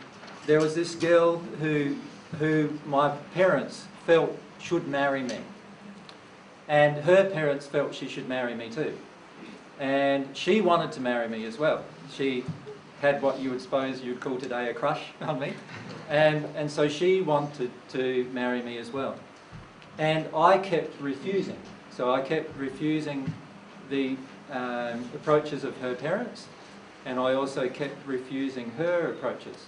there was this girl who, who my parents felt should marry me. And her parents felt she should marry me too. And she wanted to marry me as well. She had what you would suppose you'd call today a crush on me. And, and so she wanted to marry me as well. And I kept refusing. So I kept refusing the um, approaches of her parents, and I also kept refusing her approaches.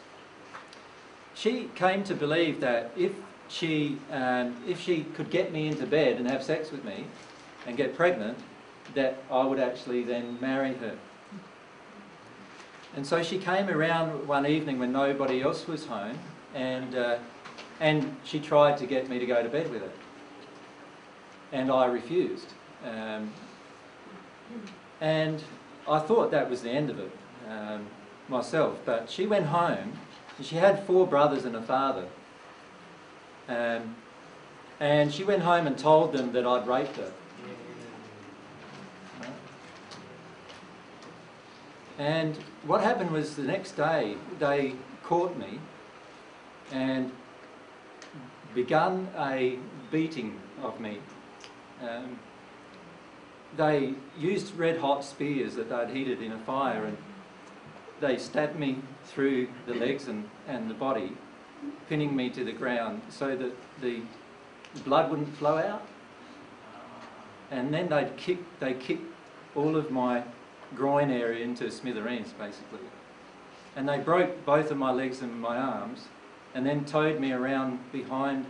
She came to believe that if she, um, if she could get me into bed and have sex with me and get pregnant, that I would actually then marry her. And so she came around one evening when nobody else was home, and, uh, and she tried to get me to go to bed with her. And I refused. Um, and I thought that was the end of it um, myself. But she went home, and she had four brothers and a father. Um, and she went home and told them that I'd raped her. And what happened was the next day, they caught me and begun a beating of me. Um, they used red hot spears that they'd heated in a fire, and they stabbed me through the legs and, and the body, pinning me to the ground so that the blood wouldn't flow out. And then they'd kick, they kicked all of my groin area into smithereens, basically. And they broke both of my legs and my arms, and then towed me around behind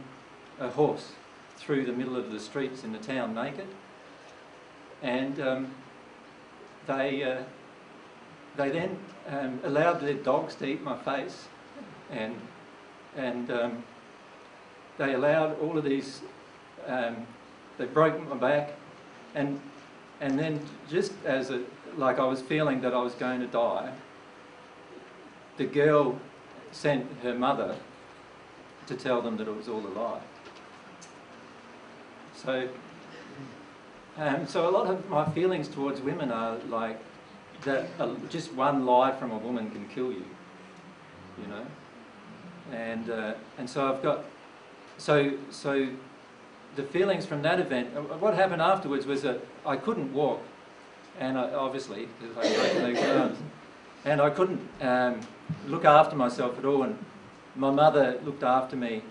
a horse through the middle of the streets in the town naked. And um, they, uh, they then um, allowed their dogs to eat my face, and, and um, they allowed all of these, um, they broke my back, and, and then just as a, like I was feeling that I was going to die, the girl sent her mother to tell them that it was all a lie. So, um, so a lot of my feelings towards women are like that a, just one lie from a woman can kill you, you know. And uh, and so I've got so so the feelings from that event. What happened afterwards was that I couldn't walk, and I, obviously because I broke my legs and arms, and I couldn't um, look after myself at all. And my mother looked after me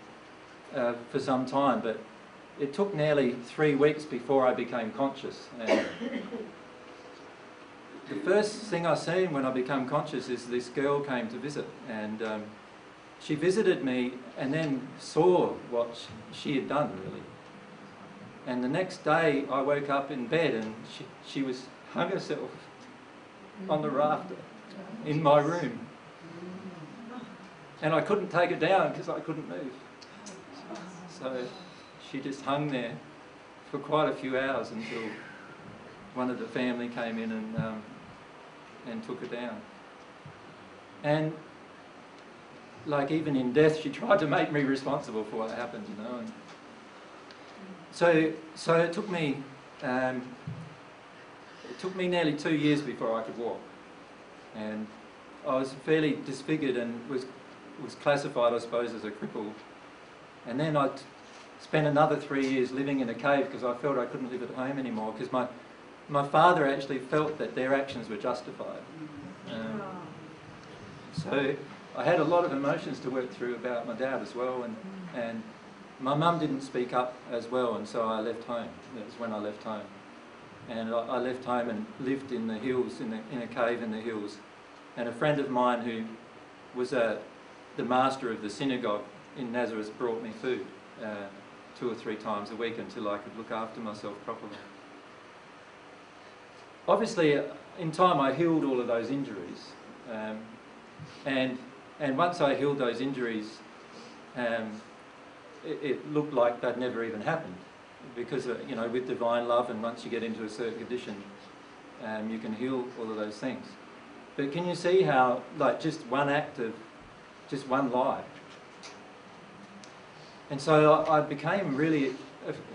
uh, for some time, but it took nearly three weeks before I became conscious. And the first thing I seen when I became conscious is this girl came to visit, and um, she visited me and then saw what she had done, really. And the next day I woke up in bed and she, she was hung herself on the rafter in my room. And I couldn't take her down because I couldn't move. So she just hung there for quite a few hours until one of the family came in and, um, and took her down. And like even in death, she tried to make me responsible for what happened, you know. And so, so it took me, um, it took me nearly two years before I could walk. And I was fairly disfigured and was was classified, I suppose, as a cripple. And then I t spent another three years living in a cave because I felt I couldn't live at home anymore, because my, my father actually felt that their actions were justified. Um, so I had a lot of emotions to work through about my dad as well, and, and my mum didn't speak up as well, and so I left home. That's when I left home. And I, I left home and lived in the hills, in, the, in a cave in the hills. And a friend of mine who was a, the master of the synagogue in Nazareth brought me food uh, two or three times a week until I could look after myself properly. Obviously, in time I healed all of those injuries. Um, and, and once I healed those injuries, um, it, it looked like that never even happened. Because, uh, you know, with divine love, and once you get into a certain condition, um, you can heal all of those things. But can you see how, like, just one act of, just one lie? And so I, I became really,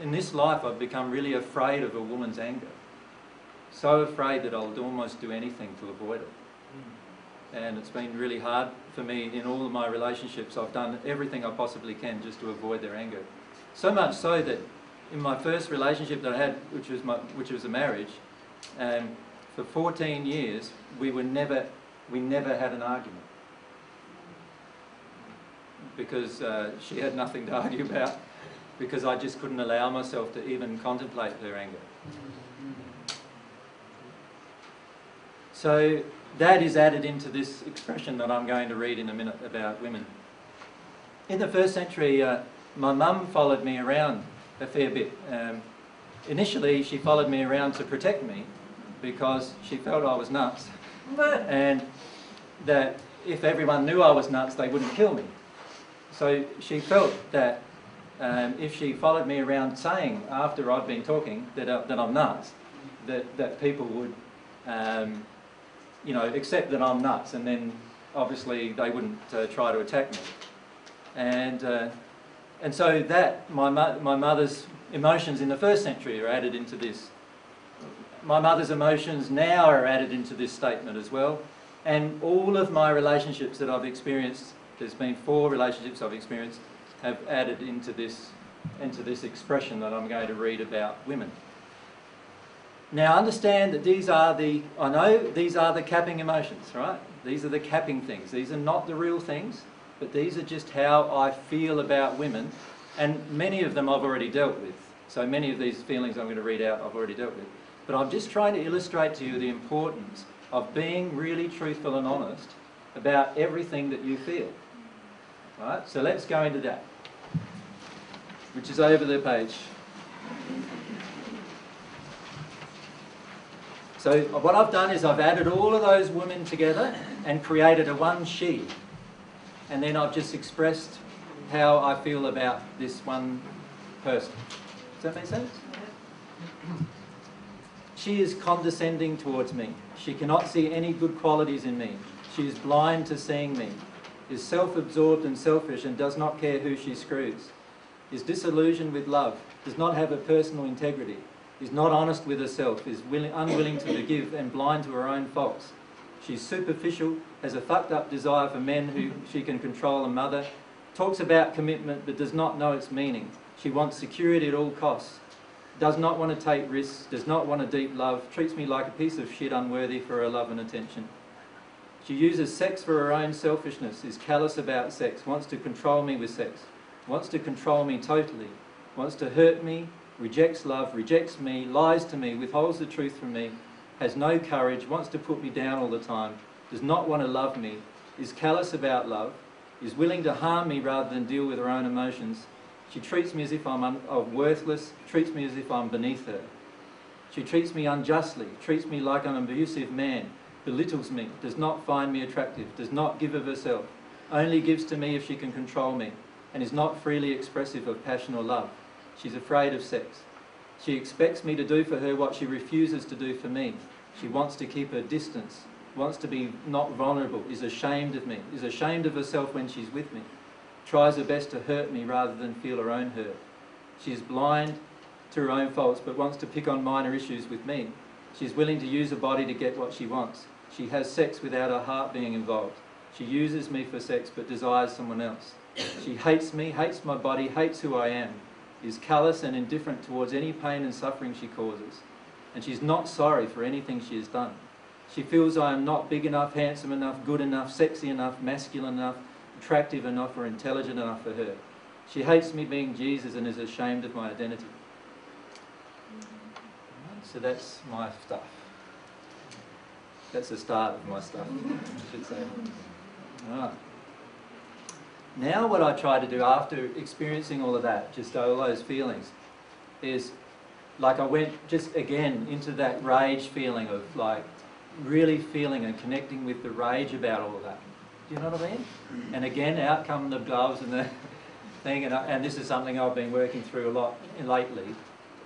in this life, I've become really afraid of a woman's anger. So afraid that I'll almost do anything to avoid it. And it's been really hard for me in all of my relationships. I've done everything I possibly can just to avoid their anger. So much so that in my first relationship that I had, which was, my, which was a marriage, um, for fourteen years, we were never, we never had an argument, because uh, she had nothing to argue about, because I just couldn't allow myself to even contemplate her anger. So that is added into this expression that I'm going to read in a minute about women. In the first century, uh, my mum followed me around a fair bit. Um, initially, she followed me around to protect me, because she felt I was nuts, and that if everyone knew I was nuts, they wouldn't kill me. So she felt that um, if she followed me around saying, after I'd been talking, that, uh, that I'm nuts, that, that people would, um, you know, accept that I'm nuts, and then obviously they wouldn't uh, try to attack me. And, uh, and so that, my, mo my mother's emotions in the first century are added into this. My mother's emotions now are added into this statement as well. And all of my relationships that I've experienced, there's been four relationships I've experienced, have added into this, into this expression that I'm going to read about women. Now understand that these are the, I know these are the capping emotions, right? These are the capping things. These are not the real things, but these are just how I feel about women. And many of them I've already dealt with. So many of these feelings I'm going to read out I've already dealt with. But I'm just trying to illustrate to you the importance of being really truthful and honest about everything that you feel. Right? So let's go into that, which is over the page. So what I've done is I've added all of those women together and created a one she. And then I've just expressed how I feel about this one person. Does that make sense? She is condescending towards me. She cannot see any good qualities in me. She is blind to seeing me, is self-absorbed and selfish and does not care who she screws, is disillusioned with love, does not have a personal integrity, is not honest with herself, is willing, unwilling to forgive and blind to her own faults. She's superficial, has a fucked up desire for men who she can control and mother, talks about commitment but does not know its meaning. She wants security at all costs, does not want to take risks, does not want a deep love, treats me like a piece of shit unworthy for her love and attention. She uses sex for her own selfishness, is callous about sex, wants to control me with sex, wants to control me totally, wants to hurt me, rejects love, rejects me, lies to me, withholds the truth from me, has no courage, wants to put me down all the time, does not want to love me, is callous about love, is willing to harm me rather than deal with her own emotions. She treats me as if I'm un- oh, worthless, treats me as if I'm beneath her. She treats me unjustly, treats me like I'm an abusive man, belittles me, does not find me attractive, does not give of herself, only gives to me if she can control me, and is not freely expressive of passion or love. She's afraid of sex. She expects me to do for her what she refuses to do for me. She wants to keep her distance, wants to be not vulnerable, is ashamed of me, is ashamed of herself when she's with me, tries her best to hurt me rather than feel her own hurt. She's blind to her own faults but wants to pick on minor issues with me. She's willing to use her body to get what she wants. She has sex without her heart being involved. She uses me for sex but desires someone else. She hates me, hates my body, hates who I am, is callous and indifferent towards any pain and suffering she causes, and she's not sorry for anything she has done. She feels I am not big enough, handsome enough, good enough, sexy enough, masculine enough, attractive enough or intelligent enough for her. She hates me being Jesus and is ashamed of my identity. So that's my stuff. That's the start of my stuff, I should say. All right. Now what I try to do after experiencing all of that, just all those feelings, is like I went just again into that rage feeling of like really feeling and connecting with the rage about all of that. Do you know what I mean? And again, out come the gloves and the thing, and, I, and this is something I've been working through a lot lately,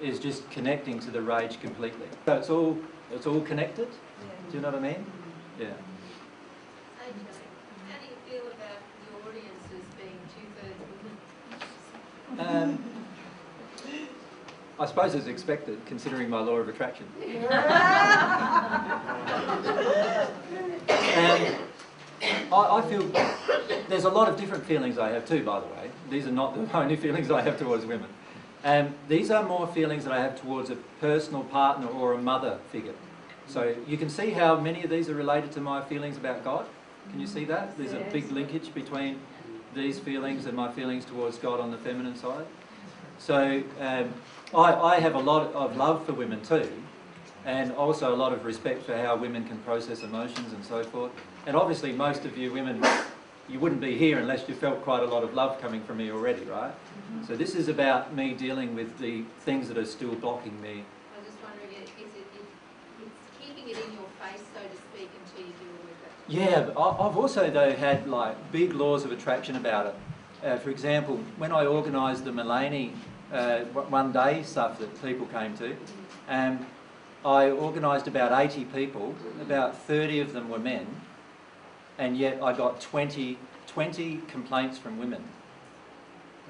is just connecting to the rage completely. So it's all, it's all connected. Yeah. Do you know what I mean? Yeah. Um, I suppose it's expected, considering my law of attraction. And I, I feel there's a lot of different feelings I have too, by the way. These are not the only feelings I have towards women. Um, these are more feelings that I have towards a personal partner or a mother figure. So you can see how many of these are related to my feelings about God. Can you see that? There's a big linkage between these feelings and my feelings towards God on the feminine side. So um, I, I have a lot of love for women too, and also a lot of respect for how women can process emotions and so forth. And obviously most of you women, you wouldn't be here unless you felt quite a lot of love coming from me already, right? Mm-hmm. So this is about me dealing with the things that are still blocking me. I was just wondering, is it, it's keeping it in your face, so to speak, until you deal with it? Yeah, but I've also, though, had like big laws of attraction about it. Uh, for example, when I organised the Mulaney uh, one day stuff that people came to, um, I organised about eighty people, about thirty of them were men, and yet I got twenty, twenty complaints from women,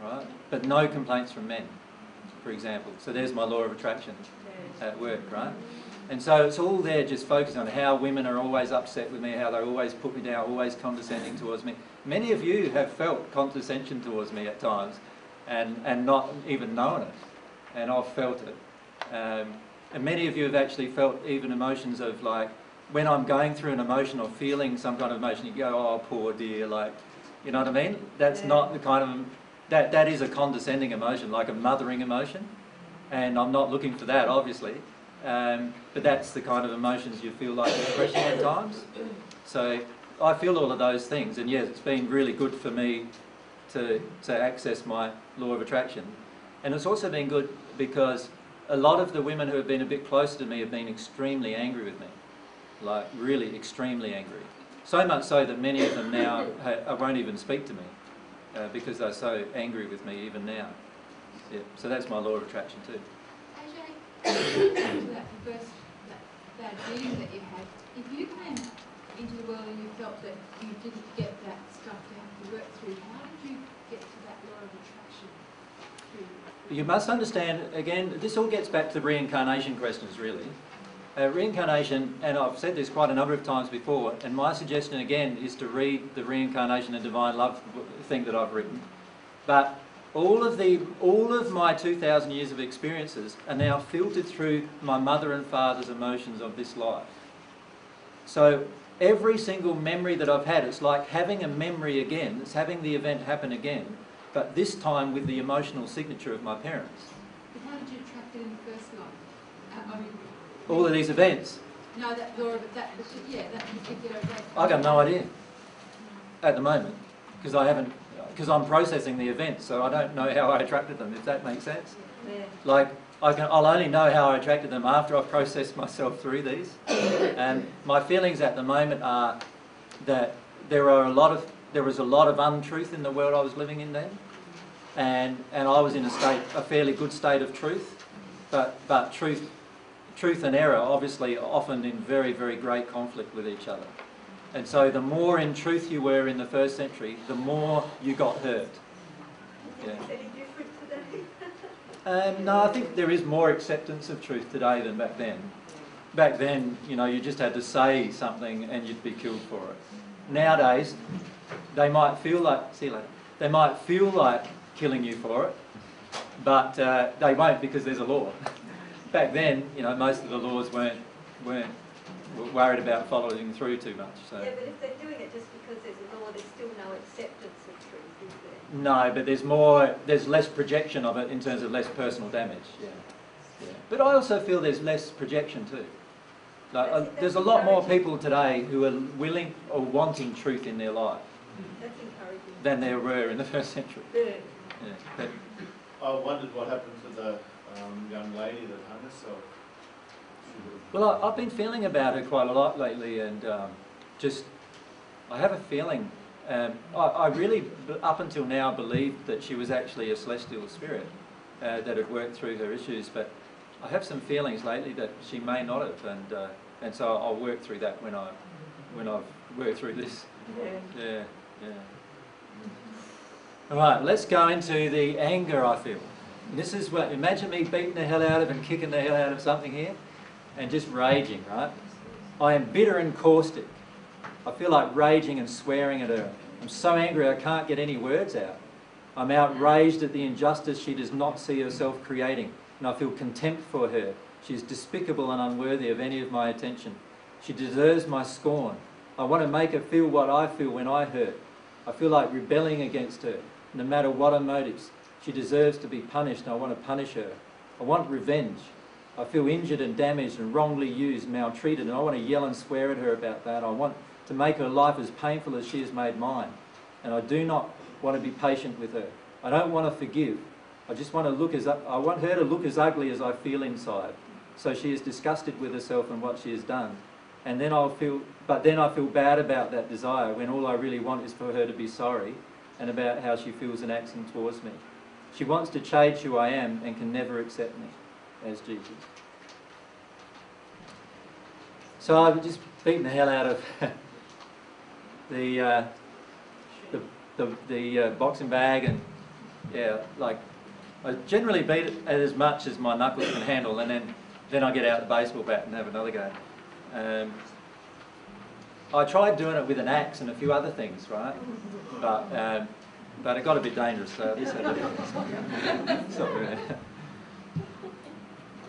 right? But no complaints from men, for example. So there's my law of attraction at work, right? And so it's all there just focused on how women are always upset with me, how they always put me down, always condescending towards me. Many of you have felt condescension towards me at times and, and not even known it, and I've felt it. Um, and many of you have actually felt even emotions of like, when I'm going through an emotion or feeling some kind of emotion, you go, oh, poor dear, like, you know what I mean? That's yeah. not the kind of, that, that is a condescending emotion, like a mothering emotion. And I'm not looking for that, obviously. Um, but that's the kind of emotions you feel like expressing at times. So I feel all of those things, and yes, it's been really good for me to, to access my law of attraction. And it's also been good because a lot of the women who have been a bit closer to me have been extremely angry with me, like really extremely angry. So much so that many of them now ha won't even speak to me uh, because they're so angry with me even now. Yeah, so that's my law of attraction too. A J, to that first bad feeling that you had, if you came into the world and you felt that you didn't get that stuff to have to work through, how did you get to that law of attraction? You must understand, again, this all gets back to the reincarnation questions, really. Uh, reincarnation, and I've said this quite a number of times before, and my suggestion, again, is to read the Reincarnation and Divine Love thing that I've written. But all of, the, all of my two thousand years of experiences are now filtered through my mother and father's emotions of this life. So every single memory that I've had, it's like having a memory again, it's having the event happen again, but this time with the emotional signature of my parents. But how did you attract it in the first life? Uh, I mean, all of these events? No, that Laura, but that, yeah, that particular event. I've got no idea at the moment, because I haven't, because I'm processing the events, so I don't know how I attracted them, if that makes sense. Yeah. Like, I can, I'll only know how I attracted them after I've processed myself through these. And my feelings at the moment are that there are a lot of, there was a lot of untruth in the world I was living in then. And, and I was in a state, a fairly good state of truth, but, but truth, truth and error obviously are often in very, very great conflict with each other. And so the more in truth you were in the first century, the more you got hurt. Yeah. Is it any different today? um, no, I think there is more acceptance of truth today than back then. Back then, you know, you just had to say something and you'd be killed for it. Nowadays, they might feel like, see you later, they might feel like killing you for it, but uh, they won't because there's a law. Back then, you know, most of the laws weren't weren't worried about following through too much. So. Yeah, but if they're doing it just because there's a law, there's still no acceptance of truth, is there? No, but there's more, there's less projection of it in terms of less personal damage. Yeah, yeah. But I also feel there's less projection too. Like, uh, there's a lot more people today who are willing or wanting truth in their life that's encouraging. Than there were in the first century. Yeah. Yeah. But, I wondered what happened to the um, young lady that hung herself. Well, I, I've been feeling about her quite a lot lately, and um, just, I have a feeling, um, I, I really, up until now, believed that she was actually a celestial spirit uh, that had worked through her issues, but I have some feelings lately that she may not have, and uh, and so I'll work through that when, I, when I've worked through this. Yeah. Yeah, yeah. All right, let's go into the anger I feel. This is what, imagine me beating the hell out of and kicking the hell out of something here and just raging, right? I am bitter and caustic. I feel like raging and swearing at her. I'm so angry I can't get any words out. I'm outraged at the injustice she does not see herself creating, and I feel contempt for her. She is despicable and unworthy of any of my attention. She deserves my scorn. I want to make her feel what I feel when I hurt. I feel like rebelling against her. No matter what her motives, she deserves to be punished, and I want to punish her. I want revenge. I feel injured and damaged and wrongly used, maltreated, and I want to yell and swear at her about that. I want to make her life as painful as she has made mine, and I do not want to be patient with her. I don't want to forgive. I just want to look as I want her to look as ugly as I feel inside. So she is disgusted with herself and what she has done, and then I'll feel. But then I feel bad about that desire when all I really want is for her to be sorry, and about how she feels and acts towards me. She wants to change who I am and can never accept me as Jesus. So I've just beaten the hell out of the, uh, the the the uh, boxing bag, and yeah, like I generally beat it as much as my knuckles can handle, and then then I get out the baseball bat and have another go. Um, I tried doing it with an axe and a few other things, right? But, um, but it got a bit dangerous, so at least I did it. Sorry.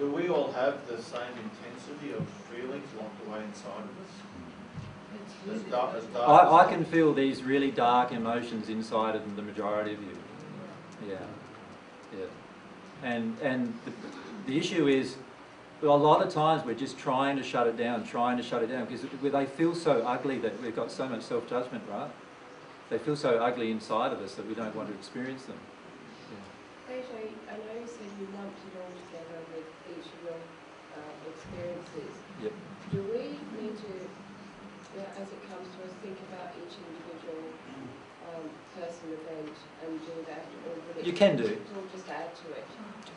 Do we all have the same intensity of feelings locked away inside of us? As dark, as dark I, as I can feel these really dark emotions inside of the majority of you. Yeah. Yeah. And, and the, the issue is But a lot of times we're just trying to shut it down, trying to shut it down, because they feel so ugly that we've got so much self-judgment, right? They feel so ugly inside of us that we don't want to experience them. Yeah. A J, I know you said you lumped it all together with each of your uh, experiences. Yep. Do we need to, you know, as it comes to us, think about each individual um, person event and do that? Or really you can do. Or just add to it?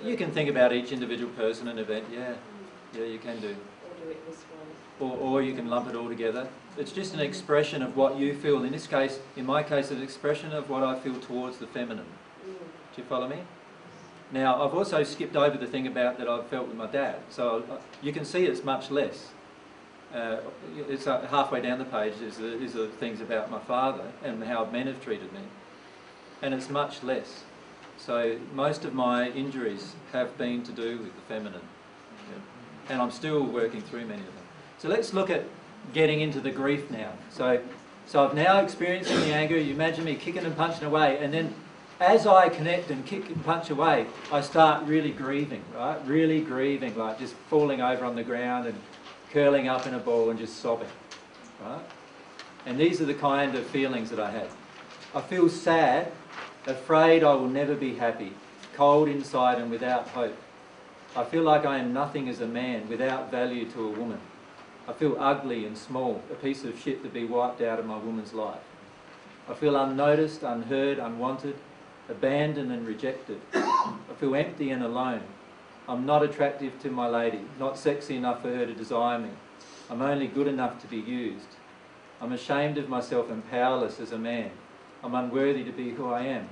You can think about each individual person and event, yeah. Yeah, you can do. Or do it this way. Or, or you can lump it all together. It's just an expression of what you feel. In this case, in my case, an expression of what I feel towards the feminine. Mm. Do you follow me? Now, I've also skipped over the thing about that I've felt with my dad. So uh, you can see it's much less. Uh, it's uh, halfway down the page is the, is the things about my father and how men have treated me. And it's much less. So most of my injuries have been to do with the feminine. Yeah. And I'm still working through many of them. So let's look at getting into the grief now. So, so I've now experienced the anger. You imagine me kicking and punching away. And then as I connect and kick and punch away, I start really grieving, right? Really grieving, like just falling over on the ground and curling up in a ball and just sobbing, right? And these are the kind of feelings that I had. I feel sad. Afraid I will never be happy, cold inside and without hope. I feel like I am nothing as a man, without value to a woman. I feel ugly and small, a piece of shit to be wiped out of my woman's life. I feel unnoticed, unheard, unwanted, abandoned and rejected. I feel empty and alone. I'm not attractive to my lady, not sexy enough for her to desire me. I'm only good enough to be used. I'm ashamed of myself and powerless as a man. I'm unworthy to be who I am.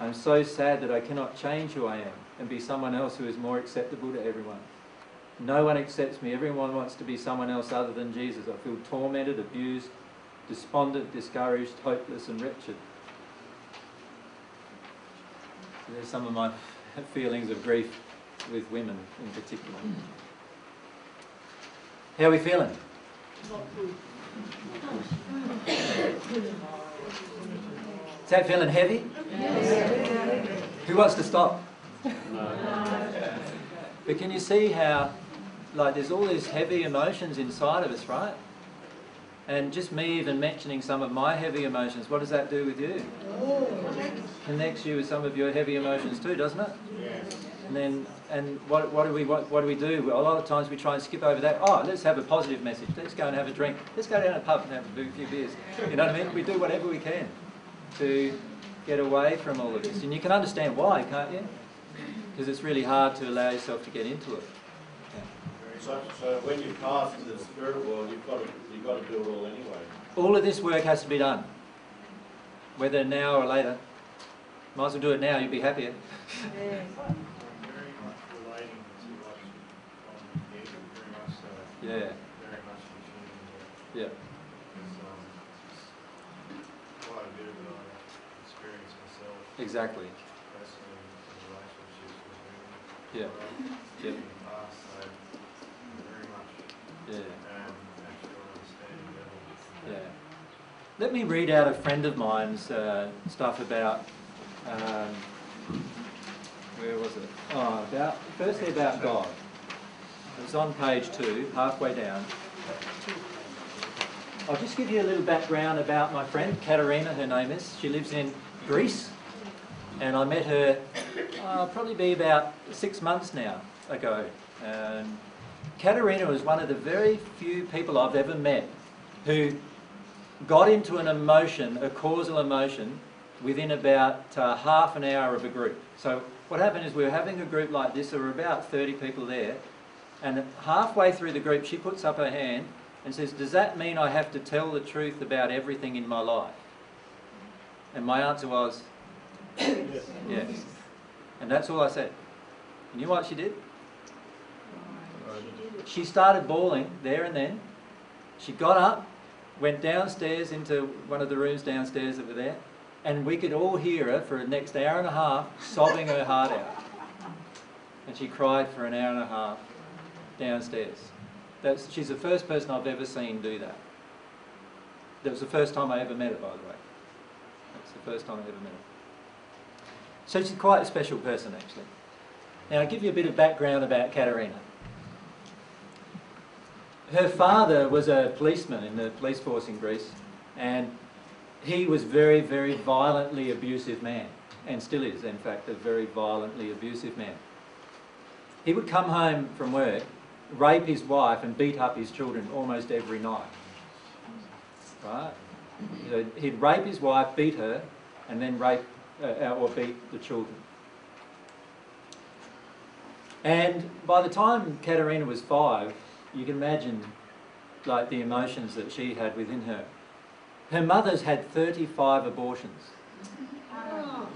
I'm so sad that I cannot change who I am and be someone else who is more acceptable to everyone. No one accepts me. Everyone wants to be someone else other than Jesus. I feel tormented, abused, despondent, discouraged, hopeless and wretched. So there's some of my feelings of grief with women in particular. How are we feeling? Not good. Is that feeling heavy? Yes. Yeah. Who wants to stop? No. But can you see how, like, there's all these heavy emotions inside of us, right? And just me even mentioning some of my heavy emotions, what does that do with you? Oh. Connects you with some of your heavy emotions too, doesn't it? Yes. And then, and what, what do we what, what do we do? A lot of times we try and skip over that. Oh, let's have a positive message. Let's go and have a drink. Let's go down to a pub and have a few beers. You know what I mean? We do whatever we can to get away from all of this. And you can understand why, can't you? Because it's really hard to allow yourself to get into it. Yeah. So, so when you pass into the spirit world, you've got, to, you've got to do it all anyway. All of this work has to be done. Whether now or later. Might as well do it now, you'd be happier. Yeah. Very much relating to what you've done. Very much so. Yeah. Very much in tune. Yeah. Exactly. Yeah. Yeah. Yeah. Yeah. Let me read out a friend of mine's uh, stuff about um, where was it? Oh, about firstly about God. It's on page two, halfway down. I'll just give you a little background about my friend Katerina. Her name is. She lives in Greece. And I met her uh, probably be about six months now ago. Um, Katerina was one of the very few people I've ever met who got into an emotion, a causal emotion, within about uh, half an hour of a group. So what happened is we were having a group like this, there were about thirty people there, and halfway through the group she puts up her hand and says, "Does that mean I have to tell the truth about everything in my life?" And my answer was, yes. Yes. And that's all I said. And you know what she did? She started bawling there and then. She got up, went downstairs into one of the rooms downstairs that were there, and we could all hear her for the next hour and a half sobbing her heart out. And she cried for an hour and a half downstairs. That's, she's the first person I've ever seen do that. That was the first time I ever met her, by the way. That's the first time I ever met her. So she's quite a special person, actually. Now, I'll give you a bit of background about Katerina. her father was a policeman in the police force in Greece, and he was very, very violently abusive man, and still is, in fact, a very violently abusive man. He would come home from work, rape his wife and beat up his children almost every night. Right? So he'd rape his wife, beat her, and then rape uh, or beat the children. And by the time Katerina was five, you can imagine like the emotions that she had within her. Her mother's had thirty-five abortions. Oh.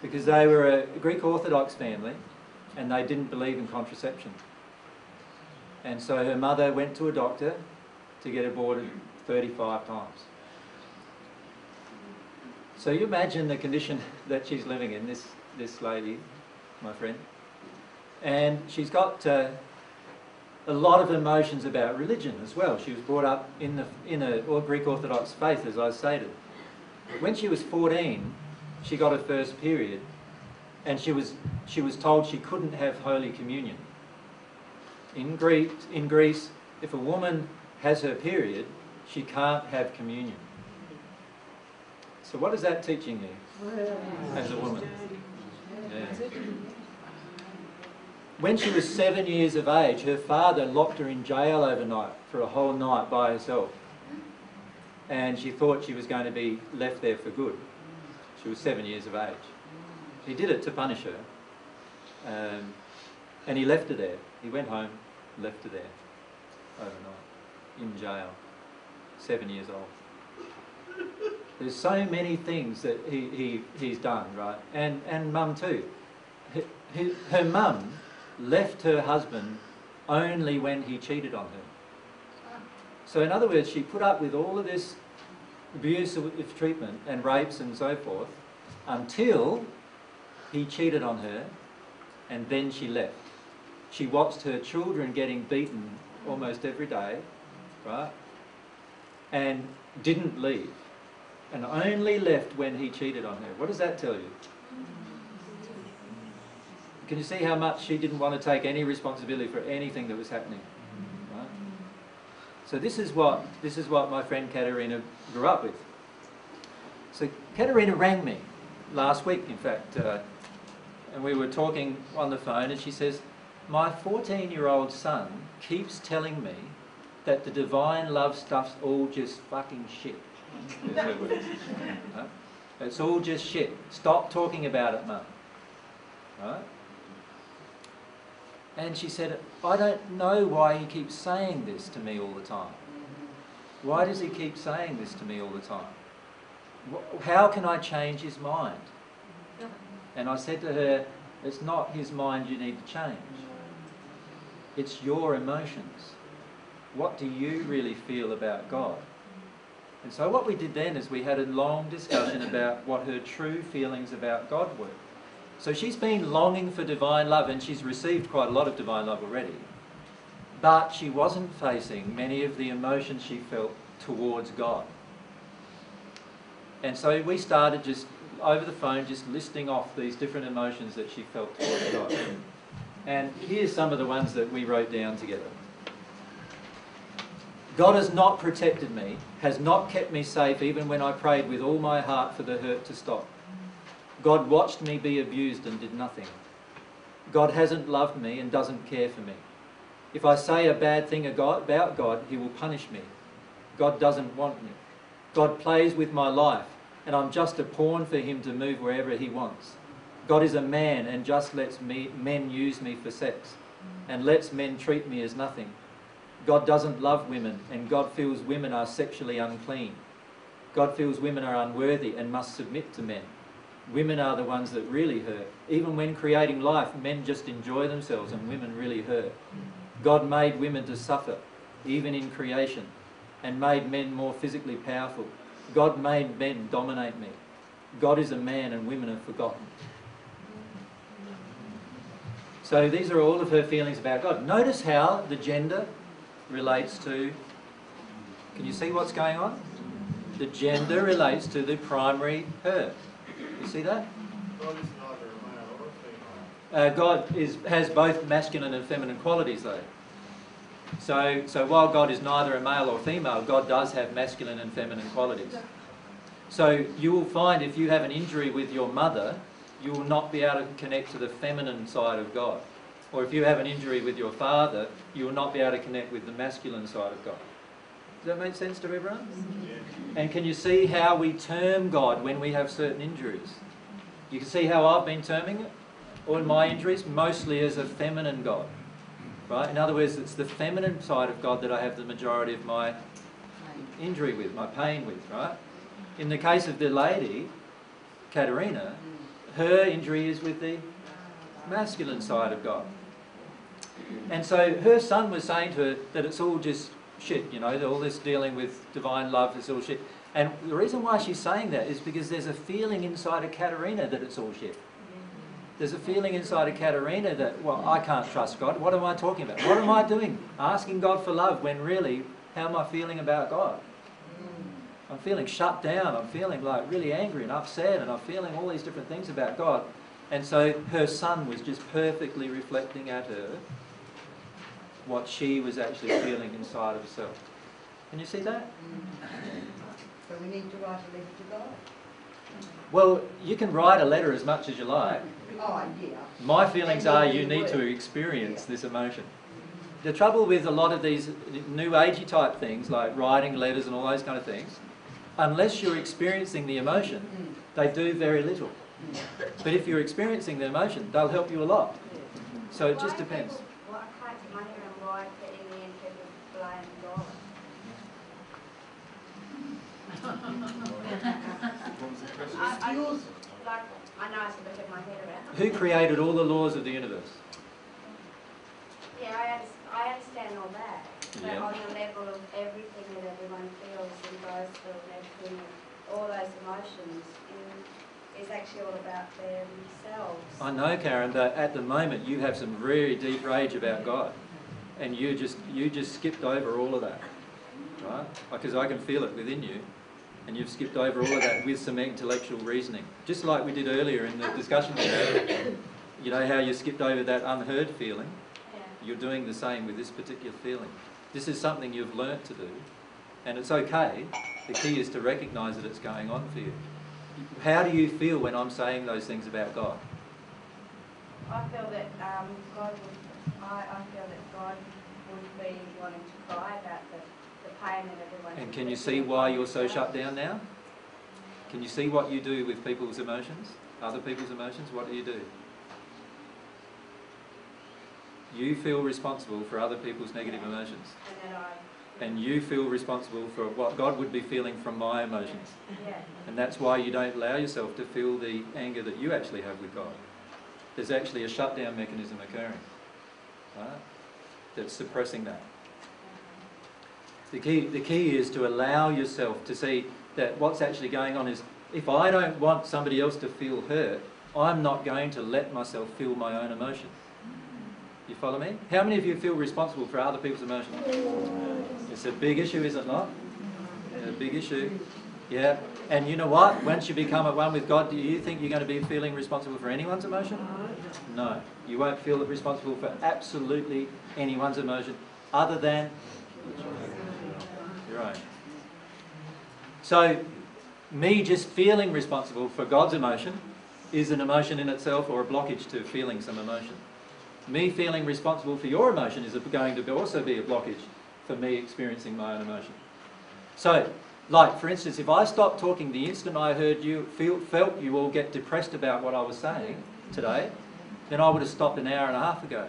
Because they were a Greek Orthodox family and they didn't believe in contraception. And so her mother went to a doctor to get aborted thirty-five times. So you imagine the condition that she's living in, this, this lady, my friend. And she's got uh, a lot of emotions about religion as well. She was brought up in the in a Greek Orthodox faith, as I stated. When she was fourteen, she got her first period, and she was she was told she couldn't have Holy Communion. In Greece, in Greece, if a woman has her period, she can't have communion. So what is that teaching you as a woman? Yeah. When she was seven years of age, her father locked her in jail overnight for a whole night by herself. And she thought she was going to be left there for good. She was seven years of age. He did it to punish her. Um, and he left her there. He went home, left her there overnight, in jail, seven years old. There's so many things that he, he, he's done, right? And, and mum too. Her, her mum left her husband only when he cheated on her. So in other words, she put up with all of this abusive treatment and rapes and so forth until he cheated on her, and then she left. She watched her children getting beaten almost every day, right? And didn't leave, and only left when he cheated on her. What does that tell you? Can you see how much she didn't want to take any responsibility for anything that was happening? Right? So this is what this is what my friend Katerina grew up with. So Katerina rang me last week, in fact, uh, and we were talking on the phone, and she says, "My fourteen-year-old son keeps telling me that the divine love stuff's all just fucking shit." Right? It's all just shit. Stop talking about it, Mum. Right? And she said, "I don't know why he keeps saying this to me all the time. Why does he keep saying this to me all the time? How can I change his mind?" And I said to her, "It's not his mind you need to change. It's your emotions. What do you really feel about God?" And so what we did then is we had a long discussion about what her true feelings about God were. So she's been longing for divine love, and she's received quite a lot of divine love already. But she wasn't facing many of the emotions she felt towards God. And so we started just, over the phone, just listing off these different emotions that she felt towards God. And here's some of the ones that we wrote down together. God has not protected me, has not kept me safe even when I prayed with all my heart for the hurt to stop. God watched me be abused and did nothing. God hasn't loved me and doesn't care for me. If I say a bad thing about God, he will punish me. God doesn't want me. God plays with my life, and I'm just a pawn for him to move wherever he wants. God is a man and just lets me, men use me for sex, and lets men treat me as nothing. God doesn't love women, and God feels women are sexually unclean. God feels women are unworthy and must submit to men. Women are the ones that really hurt. Even when creating life, men just enjoy themselves and women really hurt. God made women to suffer, even in creation, and made men more physically powerful. God made men dominate me. God is a man and women are forgotten. So these are all of her feelings about God. Notice how the gender relates to... Can you see what's going on? The gender relates to the primary her. You see that? God is neither a male or a female. Uh, God is, has both masculine and feminine qualities, though. So, so while God is neither a male or female, God does have masculine and feminine qualities. So you will find if you have an injury with your mother, you will not be able to connect to the feminine side of God. Or if you have an injury with your father, you will not be able to connect with the masculine side of God. Does that make sense to everyone? Yeah. And can you see how we term God when we have certain injuries? You can see how I've been terming it, or in my injuries, mostly as a feminine God. Right? In other words, it's the feminine side of God that I have the majority of my injury with, my pain with, right? In the case of the lady, Katerina, her injury is with the masculine side of God. And so her son was saying to her that it's all just shit, you know, all this dealing with divine love is all shit. And the reason why she's saying that is because there's a feeling inside of Katerina that it's all shit. There's a feeling inside of Katerina that, well, I can't trust God. What am I talking about? What am I doing? Asking God for love when really, how am I feeling about God? I'm feeling shut down. I'm feeling like really angry and upset, and I'm feeling all these different things about God. And so her son was just perfectly reflecting at her what she was actually feeling inside of herself. Can you see that? So we need to write a letter to God? Well, you can write a letter as much as you like. Oh, yeah. My feelings are you need to experience this emotion. The trouble with a lot of these new agey type things, like writing letters and all those kind of things, unless you're experiencing the emotion, they do very little. But if you're experiencing the emotion, they'll help you a lot. So it just depends. Who created all the laws of the universe? Yeah, I, I understand all that. But yeah. On the level of everything that everyone feels and goes through and everything, all those emotions, it's actually all about themselves. I know, Karen, that at the moment you have some very deep rage about God. And you just, you just skipped over all of that. Right? Because I can feel it within you. And you've skipped over all of that with some intellectual reasoning. Just like we did earlier in the discussion today. You know how you skipped over that unheard feeling? Yeah. You're doing the same with this particular feeling. This is something you've learnt to do. And it's okay. The key is to recognise that it's going on for you. How do you feel when I'm saying those things about God? I feel that um, God would, I, I feel that God would be wanting to cry about that. And can you see why you're so shut down now? Can you see what you do with people's emotions? Other people's emotions? What do you do? You feel responsible for other people's negative emotions. And you feel responsible for what God would be feeling from my emotions. And that's why you don't allow yourself to feel the anger that you actually have with God. There's actually a shutdown mechanism occurring, right? That's suppressing that. The key, the key is to allow yourself to see that what's actually going on is, if I don't want somebody else to feel hurt, I'm not going to let myself feel my own emotion. You follow me? How many of you feel responsible for other people's emotions? It's a big issue, is it not? It's a big issue. Yeah. And you know what? Once you become at one with God, do you think you're going to be feeling responsible for anyone's emotion? No. You won't feel responsible for absolutely anyone's emotion other than... Right. So, me just feeling responsible for God's emotion is an emotion in itself or a blockage to feeling some emotion. Me feeling responsible for your emotion is going to also be a blockage for me experiencing my own emotion. So, like for instance, if I stopped talking the instant I heard you, feel, felt you all get depressed about what I was saying today, then I would have stopped an hour and a half ago.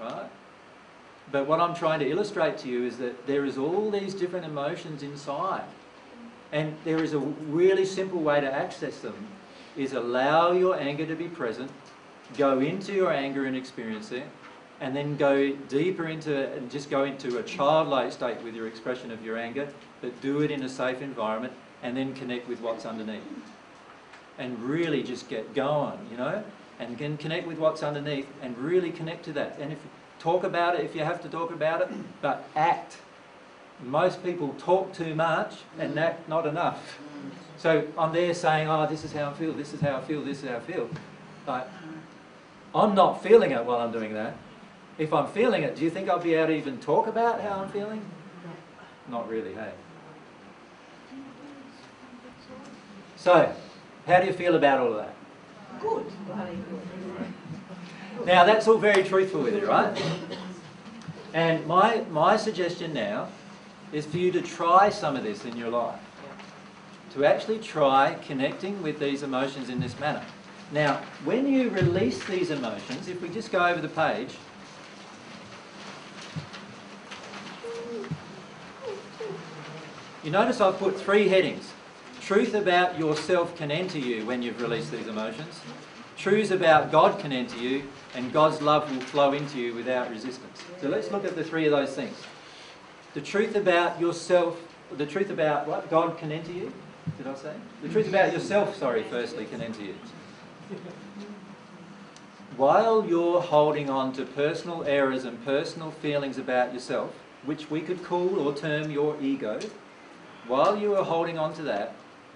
Right? But what I'm trying to illustrate to you is that there is all these different emotions inside. And there is a really simple way to access them, is allow your anger to be present, go into your anger and experience it, and then go deeper into, and just go into a childlike state with your expression of your anger, but do it in a safe environment, and then connect with what's underneath. And really just get going, you know? And then connect with what's underneath, and really connect to that. And if talk about it if you have to talk about it, but act. Most people talk too much and act not enough. So I'm there saying, oh, this is how I feel, this is how I feel, this is how I feel. Like, I'm not feeling it while I'm doing that. If I'm feeling it, do you think I'll be able to even talk about how I'm feeling? Not really, hey? So, how do you feel about all of that? Good. Now, that's all very truthful with you, right? And my, my suggestion now is for you to try some of this in your life. To actually try connecting with these emotions in this manner. Now, when you release these emotions, if we just go over the page, you notice I've put three headings. Truth about yourself can enter you when you've released these emotions. Truths about God can enter you, and God's love will flow into you without resistance. So let's look at the three of those things. The truth about yourself, the truth about what? God can enter you, did I say? The truth about yourself, sorry, firstly, can enter you. While you're holding on to personal errors and personal feelings about yourself, which we could call or term your ego, while you are holding on to that,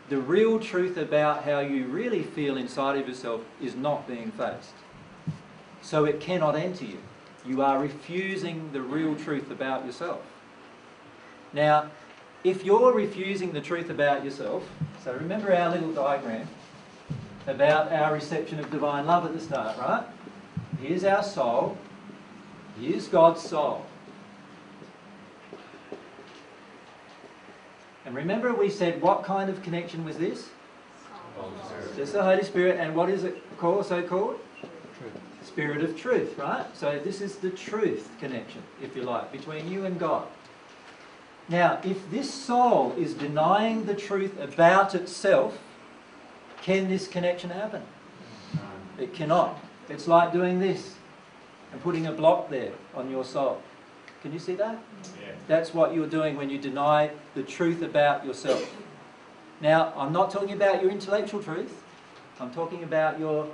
the real truth about how you really feel inside of yourself is not being faced. So it cannot enter you. You are refusing the real truth about yourself. Now, if you're refusing the truth about yourself, so remember our little diagram about our reception of divine love at the start, right? Here's our soul. Here's God's soul. And remember we said, what kind of connection was this? Just the Holy Spirit. And what is it called, so called? Truth. Spirit of truth, right? So this is the truth connection, if you like, between you and God. Now, if this soul is denying the truth about itself, can this connection happen? No. It cannot. It's like doing this and putting a block there on your soul. Can you see that? Yeah. That's what you're doing when you deny the truth about yourself. Now, I'm not talking about your intellectual truth. I'm talking about your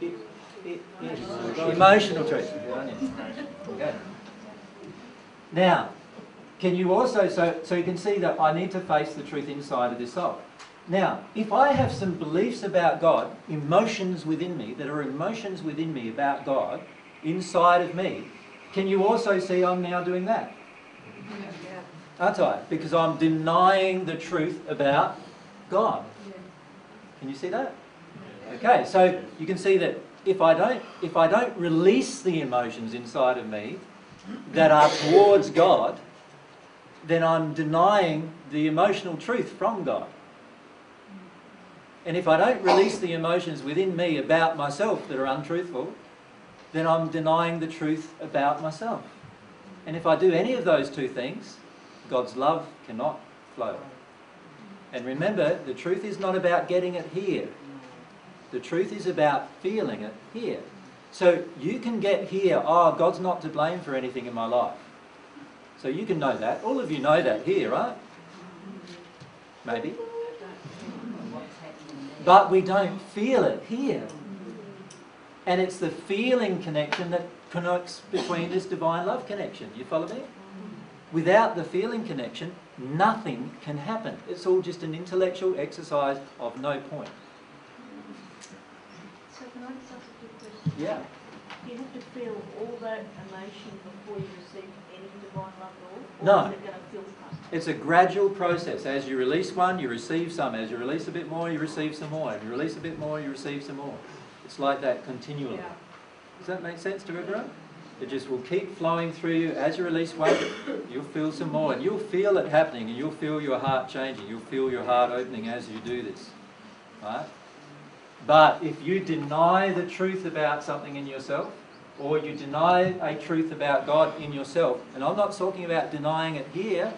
it, it, it, emotional truth. Okay. Now, can you also, so, so you can see that I need to face the truth inside of this soul. Now, if I have some beliefs about God, emotions within me, that are emotions within me about God, inside of me, can you also see I'm now doing that? Yeah. Aren't I? Because I'm denying the truth about God. Yeah. Can you see that? Yeah. Okay, so you can see that if I don't, if I don't release the emotions inside of me that are towards God, then I'm denying the emotional truth from God. And if I don't release the emotions within me about myself that are untruthful, then I'm denying the truth about myself. And if I do any of those two things, God's love cannot flow. And remember, the truth is not about getting it here. The truth is about feeling it here. So you can get here, oh, God's not to blame for anything in my life. So you can know that. All of you know that here, right? Maybe. But we don't feel it here. And it's the feeling connection that connects between this divine love connection. You follow me? Without the feeling connection, nothing can happen. It's all just an intellectual exercise of no point. So can I just ask a quick question? Yeah. Do you have to feel all that emotion before you receive any divine love at all? No. Or is it going to feel fun? It's a gradual process. As you release one, you receive some. As you release a bit more, you receive some more. As you release a bit more, you receive some more. It's like that continually. Yeah. Does that make sense to everyone? It just will keep flowing through you. As you release one, you'll feel some more. And you'll feel it happening. And you'll feel your heart changing. You'll feel your heart opening as you do this. Right? But if you deny the truth about something in yourself, or you deny a truth about God in yourself, and I'm not talking about denying it here,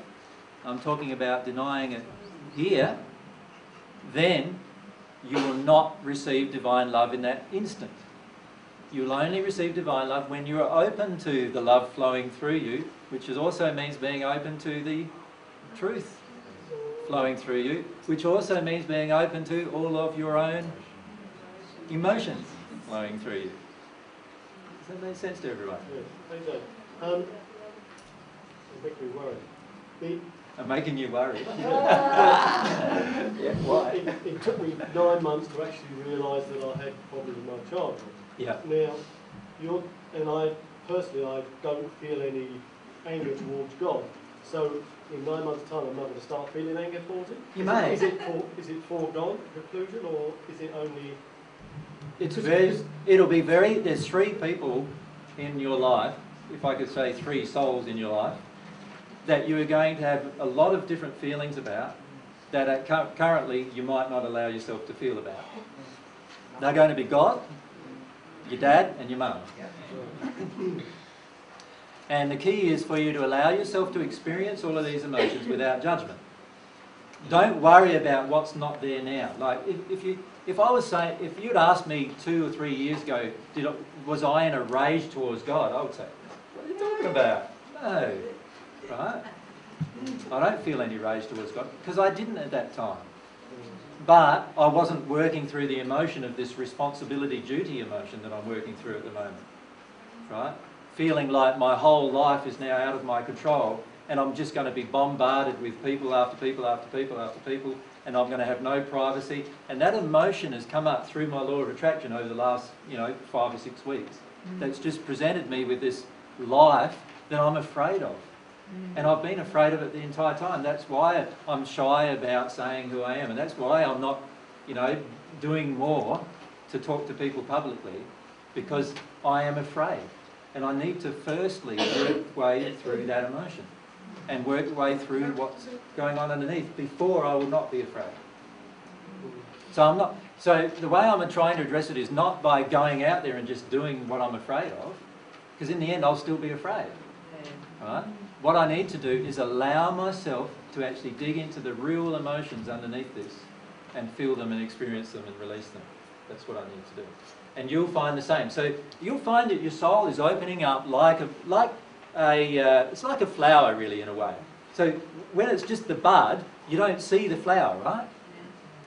I'm talking about denying it here, then you will not receive divine love in that instant. You'll only receive divine love when you are open to the love flowing through you, which is also means being open to the truth flowing through you, which also means being open to all of your own emotions flowing through you. Does that make sense to everyone? Yes. Um, I'm making you worry. I'm making you worry. Yeah, why? It, it, it took me nine months to actually realise that I had problems in my childhood. Yeah. Now, you're, and I personally, I don't feel any anger towards God. So in nine months' time, I'm not going to start feeling anger towards it. You is may. It, is it for is it for God conclusion, or is it only? It's very, it'll be very. There's three people in your life, if I could say three souls in your life, that you are going to have a lot of different feelings about that are cu currently you might not allow yourself to feel about. They're going to be God, your dad, and your mum. And the key is for you to allow yourself to experience all of these emotions without judgment. Don't worry about what's not there now. Like if, if you, if I was saying, if you'd asked me two or three years ago, did I, was I in a rage towards God? I would say, what are you talking about? No, right? I don't feel any rage towards God because I didn't at that time. But I wasn't working through the emotion of this responsibility, duty emotion that I'm working through at the moment, right? Feeling like my whole life is now out of my control, and I'm just going to be bombarded with people after people after people after people, and I'm going to have no privacy. And that emotion has come up through my law of attraction over the last, you know, five or six weeks. Mm. That's just presented me with this life that I'm afraid of. Mm. And I've been afraid of it the entire time. That's why I'm shy about saying who I am, and that's why I'm not, you know, doing more to talk to people publicly, because I am afraid. And I need to firstly work way through that emotion and work way through what's going on underneath before I will not be afraid. So I'm not. So the way I'm trying to address it is not by going out there and just doing what I'm afraid of, because in the end I'll still be afraid. Right? What I need to do is allow myself to actually dig into the real emotions underneath this and feel them and experience them and release them. That's what I need to do. And you'll find the same. So you'll find that your soul is opening up like a, like a uh, it's like a flower, really, in a way. So when it's just the bud, you don't see the flower, right?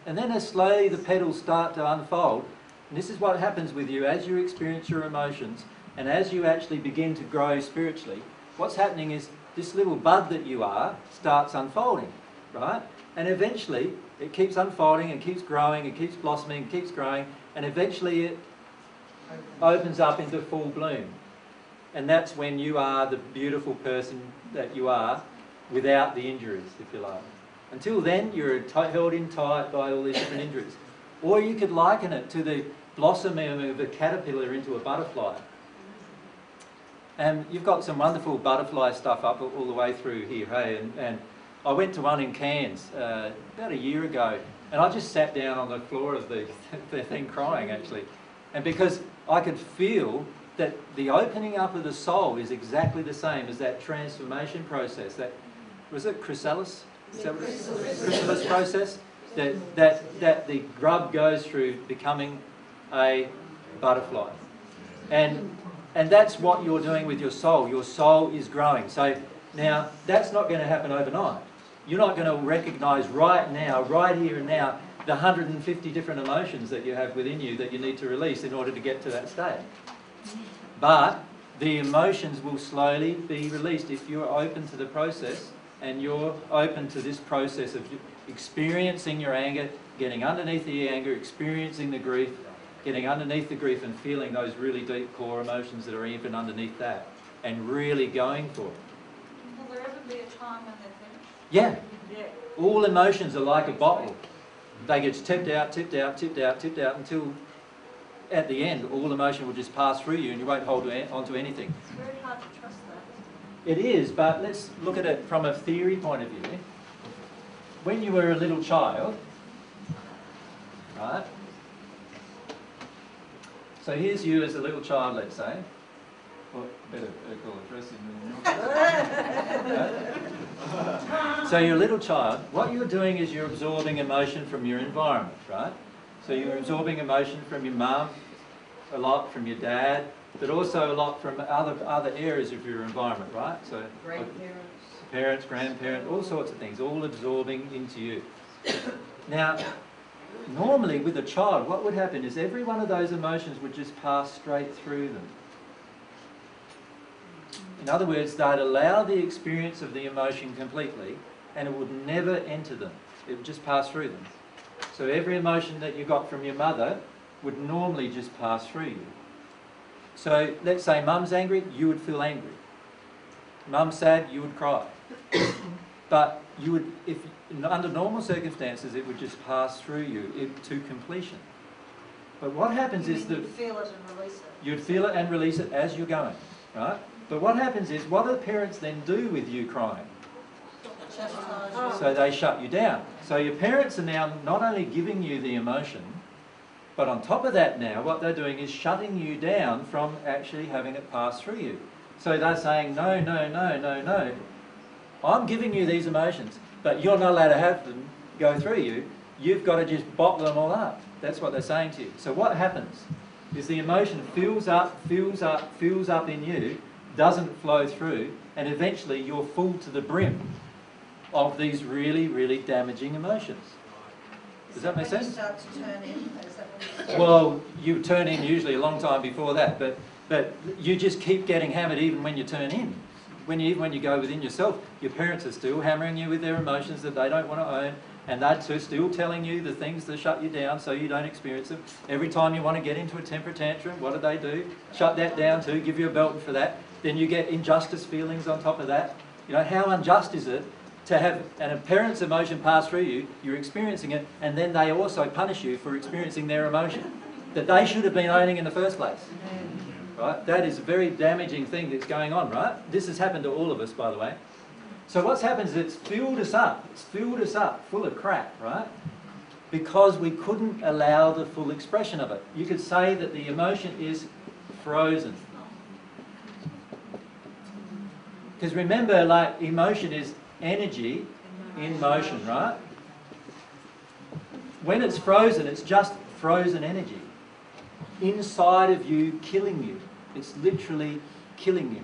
And then as slowly the petals start to unfold, and this is what happens with you as you experience your emotions and as you actually begin to grow spiritually. What's happening is this little bud that you are starts unfolding, right? And eventually it keeps unfolding and keeps growing and keeps blossoming and keeps growing, and eventually it opens up into full bloom. And that's when you are the beautiful person that you are, without the injuries, if you like. Until then, you're held in tight by all these different injuries. Or you could liken it to the blossoming of a caterpillar into a butterfly. And you've got some wonderful butterfly stuff up all the way through here, hey? And, and I went to one in Cairns uh, about a year ago, and I just sat down on the floor of the, the thing crying, actually. And because I could feel that the opening up of the soul is exactly the same as that transformation process. That was it, chrysalis? Is that what it is? Chrysalis process. That that that the grub goes through becoming a butterfly, and and that's what you're doing with your soul. Your soul is growing. So now that's not going to happen overnight. You're not going to recognise right now, right here and now, the one hundred and fifty different emotions that you have within you that you need to release in order to get to that stage. But the emotions will slowly be released if you're open to the process, and you're open to this process of experiencing your anger, getting underneath the anger, experiencing the grief, getting underneath the grief and feeling those really deep core emotions that are even underneath that, and really going for it. Will there ever be a time when they're finished? Yeah. Yeah. All emotions are like a bottle. They get tipped out, tipped out, tipped out, tipped out, until at the end all emotion will just pass through you and you won't hold on to anything. It's very hard to trust that. It is, but let's look at it from a theory point of view. When you were a little child, right? So here's you as a little child, let's say. Well, better call it dressing room. So you're a little child. What you're doing is you're absorbing emotion from your environment, right? So you're absorbing emotion from your mum, a lot from your dad, but also a lot from other other areas of your environment, right? So grandparents, like parents, grandparents, all sorts of things, all absorbing into you. Now, normally with a child, what would happen is every one of those emotions would just pass straight through them. In other words, they'd allow the experience of the emotion completely, and it would never enter them. It would just pass through them. So every emotion that you got from your mother would normally just pass through you. So let's say mum's angry, you would feel angry. Mum's sad, you would cry. But you would, if under normal circumstances, it would just pass through you it, to completion. But what happens you is that... You'd feel it and release it. You'd feel it and release it as you're going, right? But what happens is, what do the parents then do with you crying? Oh. So they shut you down. So your parents are now not only giving you the emotion, but on top of that now, what they're doing is shutting you down from actually having it pass through you. So they're saying, no, no, no, no, no. I'm giving you these emotions, but you're not allowed to have them go through you. You've got to just bottle them all up. That's what they're saying to you. So what happens is the emotion fills up, fills up, fills up in you, doesn't flow through, and eventually you're full to the brim of these really, really damaging emotions. Does that make sense? Well, you turn in usually a long time before that, but, but you just keep getting hammered even when you turn in. When you, even when you go within yourself, your parents are still hammering you with their emotions that they don't want to own, and they're still telling you the things that shut you down so you don't experience them. Every time you want to get into a temper tantrum, what do they do? Shut that down too, give you a belting for that. Then you get injustice feelings on top of that. You know, how unjust is it to have an parent's emotion pass through you, you're experiencing it, and then they also punish you for experiencing their emotion that they should have been owning in the first place. Right? That is a very damaging thing that's going on, right? This has happened to all of us, by the way. So what's happened is it's filled us up. It's filled us up full of crap, right? Because we couldn't allow the full expression of it. You could say that the emotion is frozen. Because remember, like, emotion is energy in motion, right? When it's frozen, it's just frozen energy inside of you, killing you. It's literally killing you.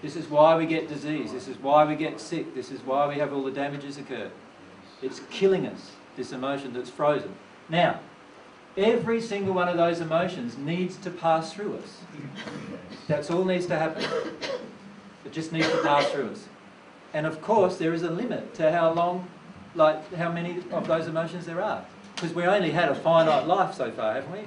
This is why we get disease. This is why we get sick. This is why we have all the damages occur. It's killing us, this emotion that's frozen. Now, every single one of those emotions needs to pass through us. That's all needs to happen. It just needs to pass through us. And of course, there is a limit to how long, like how many of those emotions there are. Because we only had a finite life so far, haven't we?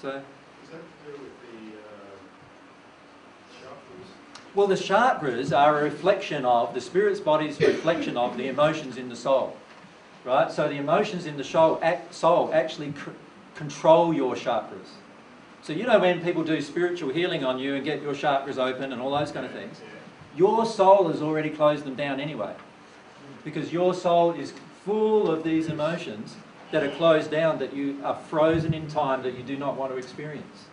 So, does that do with the uh, chakras? Well, the chakras are a reflection of, the spirit's body's reflection of the emotions in the soul. Right? So the emotions in the soul, act, soul actually c control your chakras. So you know when people do spiritual healing on you and get your chakras open and all those kind of things? Yeah. Your soul has already closed them down anyway, because your soul is full of these emotions that are closed down, that you are frozen in time, that you do not want to experience.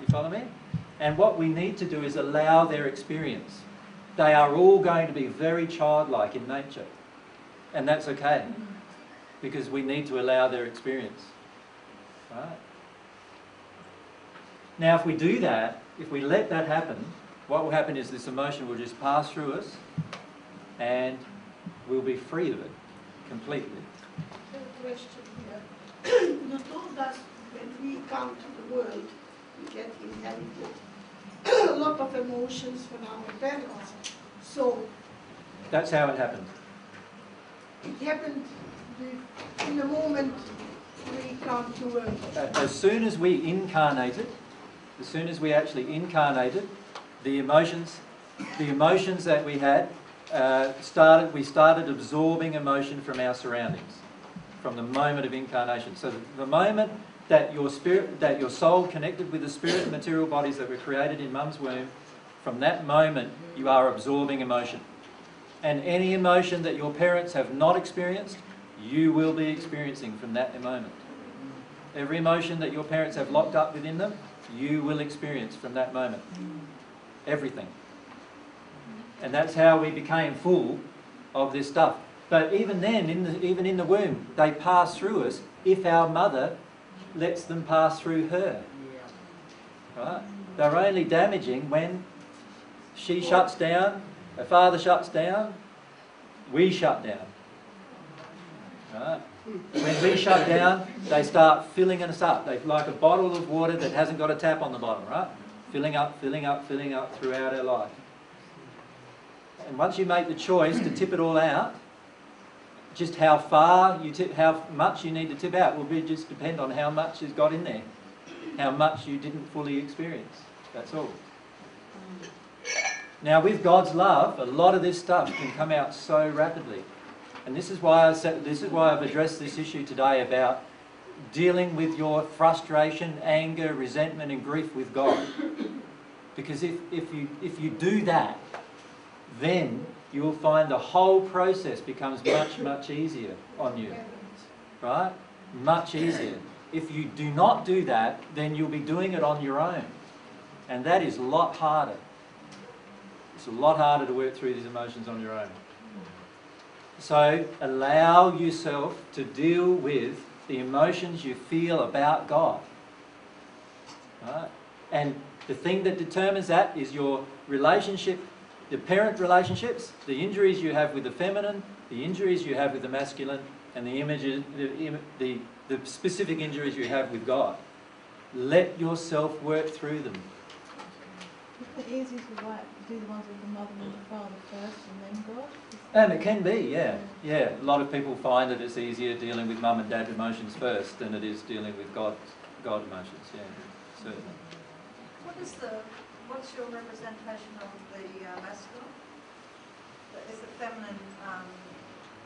You follow me? And what we need to do is allow their experience. They are all going to be very childlike in nature, and that's okay, because we need to allow their experience. Right? Now if we do that, if we let that happen, what will happen is this emotion will just pass through us and we'll be free of it completely. I have a question here. You told us when we come to the world, we get inherited a lot of emotions from our parents. So that's how it happened. It happened in the moment we come to the world. As soon as we incarnated, as soon as we actually incarnated, The emotions, the emotions that we had, uh, started, we started absorbing emotion from our surroundings, from the moment of incarnation. So the, the moment that your spirit, that your soul connected with the spirit and material bodies that were created in mum's womb, from that moment you are absorbing emotion. And any emotion that your parents have not experienced, you will be experiencing from that moment. Every emotion that your parents have locked up within them, you will experience from that moment. Everything. And that's how we became full of this stuff. But even then, in the, even in the womb, they pass through us if our mother lets them pass through her. Right? They're only damaging when she shuts down, her father shuts down, we shut down. Right? When we shut down, they start filling us up. They're like a bottle of water that hasn't got a tap on the bottom, right? Filling up, filling up, filling up throughout our life. And once you make the choice to tip it all out, just how far you tip, how much you need to tip out will be just depend on how much has got in there. how much you didn't fully experience. That's all. Now, with God's love, a lot of this stuff can come out so rapidly. And this is why I said, this is why I've addressed this issue today about dealing with your frustration, anger, resentment and grief with God. Because if, if, you, if you do that, then you will find the whole process becomes much, much easier on you. Right? Much easier. If you do not do that, then you'll be doing it on your own. And that is a lot harder. It's a lot harder to work through these emotions on your own. So allow yourself to deal with the emotions you feel about God. Right? And the thing that determines that is your relationship, the parent relationships, the injuries you have with the feminine, the injuries you have with the masculine, and the, images, the, the, the specific injuries you have with God. Let yourself work through them. Is it easier to like, do the ones with the mother and the father first and then God? Um, it can be, yeah. Yeah, a lot of people find that it's easier dealing with mum and dad emotions first than it is dealing with God, God emotions, yeah, certainly. What is the, what's your representation of the uh, masculine? Is the feminine... Um,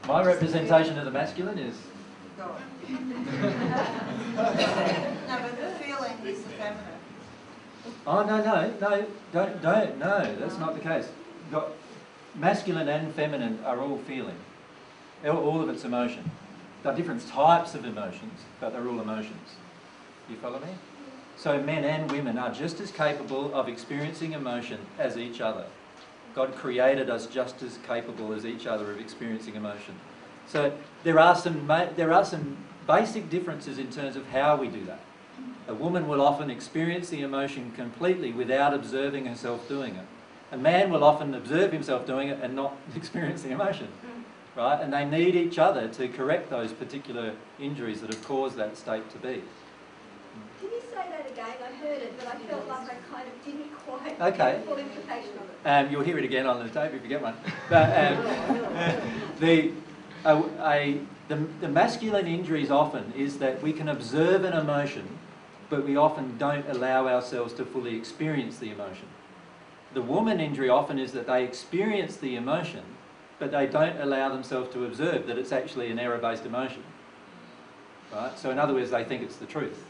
My representation of the masculine is... God. No, but the feeling is the feminine. Oh, no, no, no, don't, don't, no, that's not the case. God, masculine and feminine are all feeling. All of it's emotion. There are different types of emotions, but they're all emotions. You follow me? So men and women are just as capable of experiencing emotion as each other. God created us just as capable as each other of experiencing emotion. So there are some, there are some basic differences in terms of how we do that. A woman will often experience the emotion completely without observing herself doing it. A man will often observe himself doing it and not experience the emotion, right? And they need each other to correct those particular injuries that have caused that state to be. Can you say that again? I heard it, but I felt like I kind of didn't quite okay. Get the full implication of it. Um, you'll hear it again on the tape if you get one. But um, the... Uh, a, the, the masculine injuries often is that we can observe an emotion, but we often don't allow ourselves to fully experience the emotion. The woman injury often is that they experience the emotion, but they don't allow themselves to observe that it's actually an error-based emotion. Right? So in other words, they think it's the truth.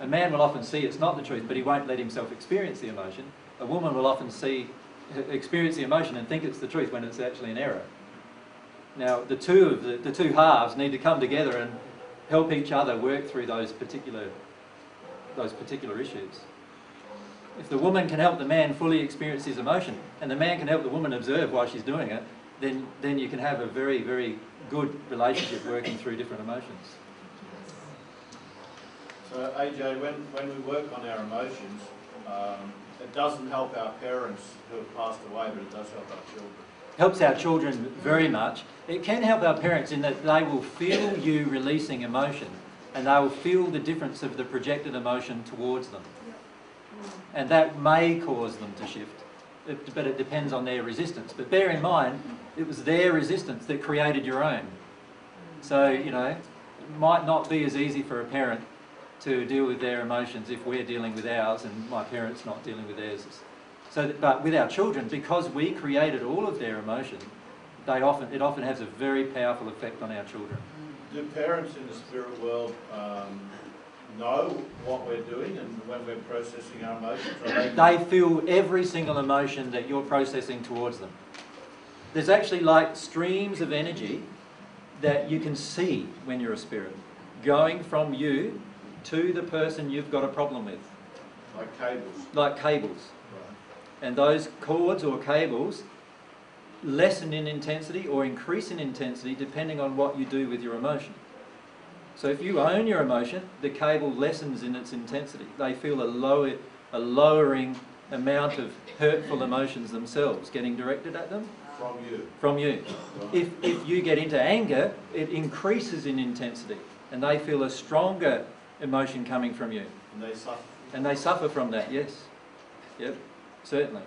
A man will often see it's not the truth, but he won't let himself experience the emotion. A woman will often see, experience the emotion and think it's the truth when it's actually an error. Now, the two, of the, the two halves need to come together and help each other work through those particular, those particular issues. If the woman can help the man fully experience his emotion, and the man can help the woman observe why she's doing it, then, then you can have a very, very good relationship working through different emotions. So, A J, when, when we work on our emotions, um, it doesn't help our parents who have passed away, but it does help our children. Helps our children very much. It can help our parents in that they will feel you releasing emotion and they will feel the difference of the projected emotion towards them. And that may cause them to shift, but it depends on their resistance. But bear in mind, it was their resistance that created your own. So, you know, it might not be as easy for a parent to deal with their emotions if we're dealing with ours and my parents not dealing with theirs. So, but with our children, because we created all of their emotion, they often, it often has a very powerful effect on our children. Do parents in the spirit world um, know what we're doing and when we're processing our emotions? They, they feel every single emotion that you're processing towards them. There's actually like streams of energy that you can see when you're a spirit, going from you to the person you've got a problem with. Like cables. Like cables. And those cords or cables lessen in intensity or increase in intensity depending on what you do with your emotion. So if you own your emotion, the cable lessens in its intensity. They feel a, lower, a lowering amount of hurtful emotions themselves getting directed at them. From you. From you. If, if you get into anger, it increases in intensity and they feel a stronger emotion coming from you. And they suffer. And they suffer from that, yes. Yep. Certainly.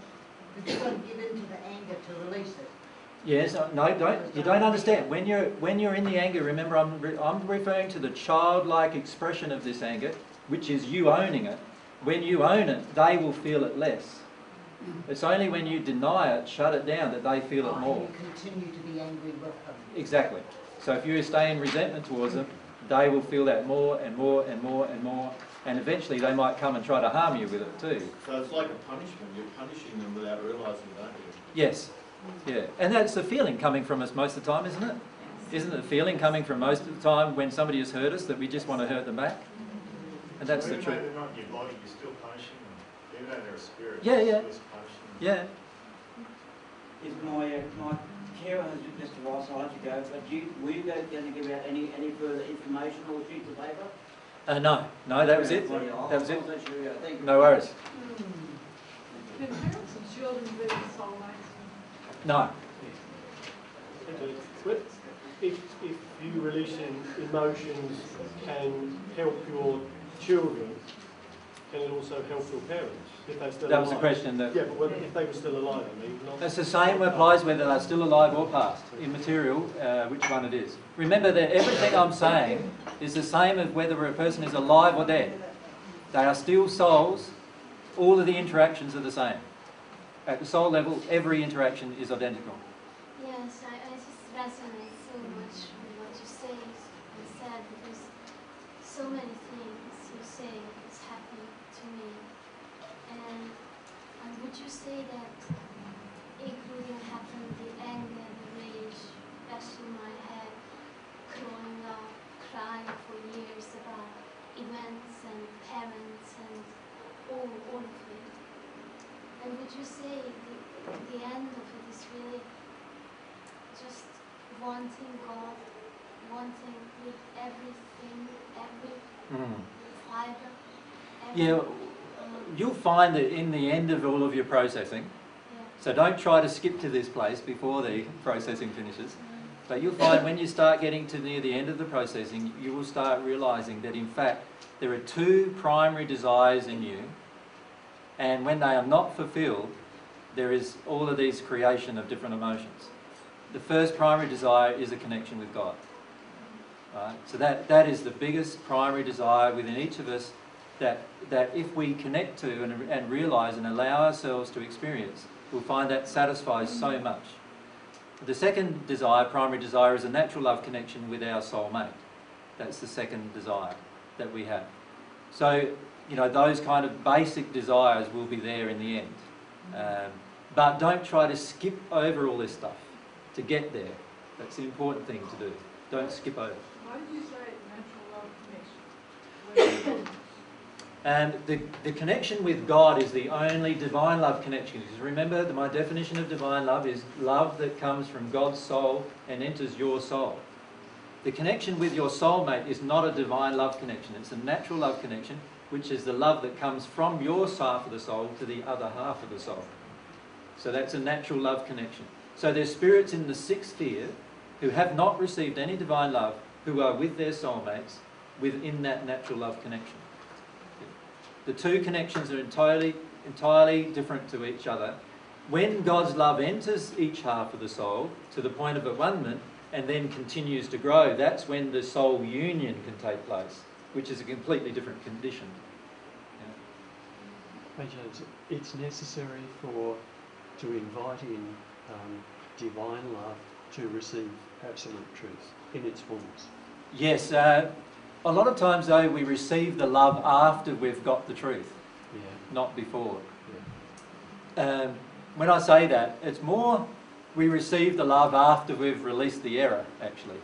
But you've got to give in to the anger to release it. Yes, no, don't. You don't understand. When you're when you're in the anger, remember, I'm re I'm referring to the childlike expression of this anger. which is you owning it, when you own it, they will feel it less. It's only when you deny it, shut it down, that they feel it more. You continue to be angry with them. Exactly. So if you stay in resentment towards them, they will feel that more and more and more and more, and eventually they might come and try to harm you with it too. So it's like a punishment. You're punishing them without realising it, aren't you? Yes. Yeah. And that's the feeling coming from us most of the time, isn't it? Isn't it the feeling coming from most of the time when somebody has hurt us that we just want to hurt them back? And that's so the truth. Even though they're not in your body, you're still punishing them. Even though they're a spirit, yeah, yeah. You're still punishing them. Yeah. Is my, uh, my carer has just a while side to go, but you, were you guys going to give out any, any further information or sheets of paper? Uh, no. No, that was it. That was it. No worries. Mm. Can parents and children live in soulmates? No. If, if you releasing emotions can help your children, can it also help your parents? If they're still alive? That was the question. That, yeah, but whether, if they were still alive, I mean... Not it's the same applies whether they're still alive or past, immaterial, uh, which one it is. Remember that everything I'm saying is the same as whether a person is alive or dead. They are still souls. All of the interactions are the same. At the soul level, every interaction is identical. Yes, I, I just resonate so much with what you say and said, because so many things you say is happening to me. And, and would you say that including happened the anger, the rage, bashing my head, growing up, crying for years about events and parents and all, all of it? And would you say the, the end of it is really just wanting God, wanting with everything, every mm. fibre, every, yeah, um, you'll find that in the end of all of your processing, yeah. So don't try to skip to this place before the processing finishes, mm. But you'll find when you start getting to near the end of the processing, you will start realising that in fact there are two primary desires in you, and when they are not fulfilled, there is all of these creation of different emotions. The first primary desire is a connection with God. Right? So that, that is the biggest primary desire within each of us, that, that if we connect to and, and realise and allow ourselves to experience, we'll find that satisfies so much. The second desire, primary desire, is a natural love connection with our soulmate. That's the second desire that we have. So, you know, those kind of basic desires will be there in the end. Um, but don't try to skip over all this stuff. To get there, that's the important thing to do. Don't skip over. Why did you say natural love connection? And the, the connection with God is the only divine love connection. Because remember, that my definition of divine love is love that comes from God's soul and enters your soul. The connection with your soulmate is not a divine love connection. It's a natural love connection, which is the love that comes from your half of the soul to the other half of the soul. So that's a natural love connection. So there's spirits in the sixth sphere who have not received any divine love, who are with their soulmates within that natural love connection. The two connections are entirely, entirely different to each other. When God's love enters each half of the soul to the point of at-one-ment and then continues to grow, that's when the soul union can take place, which is a completely different condition. Yeah. A J, it's necessary for to invite in Um, divine love to receive absolute truth in its forms. Yes, uh, a lot of times though we receive the love after we've got the truth, yeah. Not before. Yeah. Um, when I say that, it's more we receive the love after we've released the error, actually.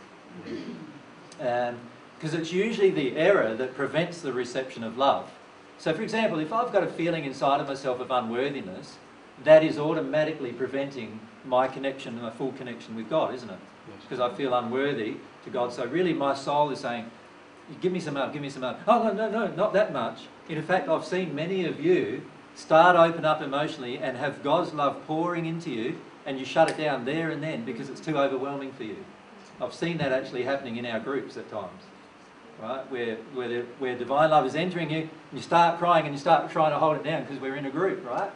Because um, it's usually the error that prevents the reception of love. So for example, if I've got a feeling inside of myself of unworthiness, that is automatically preventing my connection, my full connection with God, isn't it? Because yes. I feel unworthy to God. So really my soul is saying, give me some love, give me some love. Oh, no, no, no, not that much. In fact, I've seen many of you start open up emotionally and have God's love pouring into you, and you shut it down there and then because it's too overwhelming for you. I've seen that actually happening in our groups at times, right? Where, where, the, where divine love is entering you, and you start crying and you start trying to hold it down because we're in a group, right?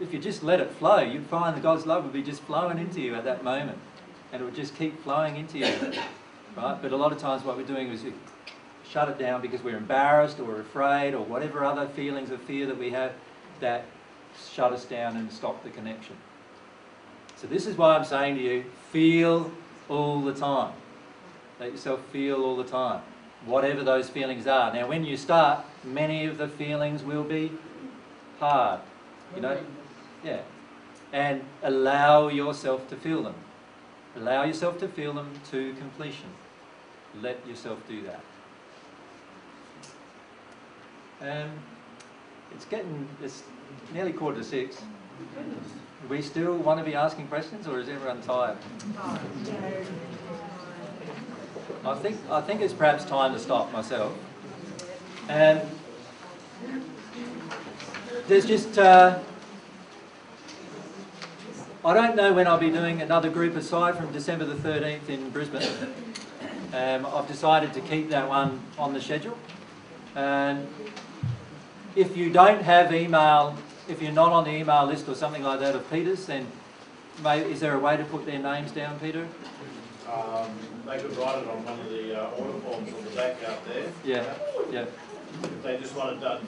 If you just let it flow, you'd find that God's love would be just flowing into you at that moment, and it would just keep flowing into you, right? But a lot of times what we're doing is shut it down because we're embarrassed or we're afraid or whatever other feelings of fear that we have that shut us down and stop the connection. So this is why I'm saying to you, feel all the time. Let yourself feel all the time, whatever those feelings are. Now when you start, many of the feelings will be hard, you know, yeah. And allow yourself to feel them. Allow yourself to feel them to completion. Let yourself do that. Um, it's getting, it's nearly quarter to six. Do we still want to be asking questions, or is everyone tired? I think, I think it's perhaps time to stop myself. And there's just, uh, I don't know when I'll be doing another group aside from December the thirteenth in Brisbane. Um, I've decided to keep that one on the schedule. And if you don't have email, if you're not on the email list or something like that of Peter's, then maybe, is there a way to put their names down, Peter? Um, they could write it on one of the uh, order forms on the back out there. Yeah, yeah. If they just want it done,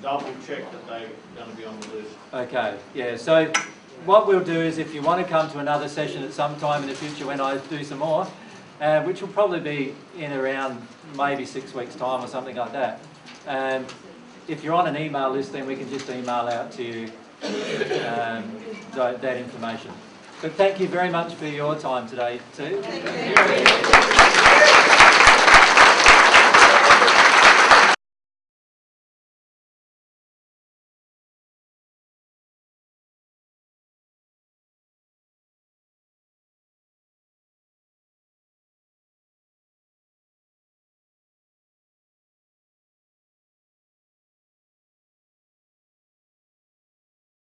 double check that they're going to be on the list. Okay, yeah. So what we'll do is, if you want to come to another session at some time in the future when I do some more, uh, which will probably be in around maybe six weeks' time or something like that, um, if you're on an email list, then we can just email out to you um, that, that information. But thank you very much for your time today too.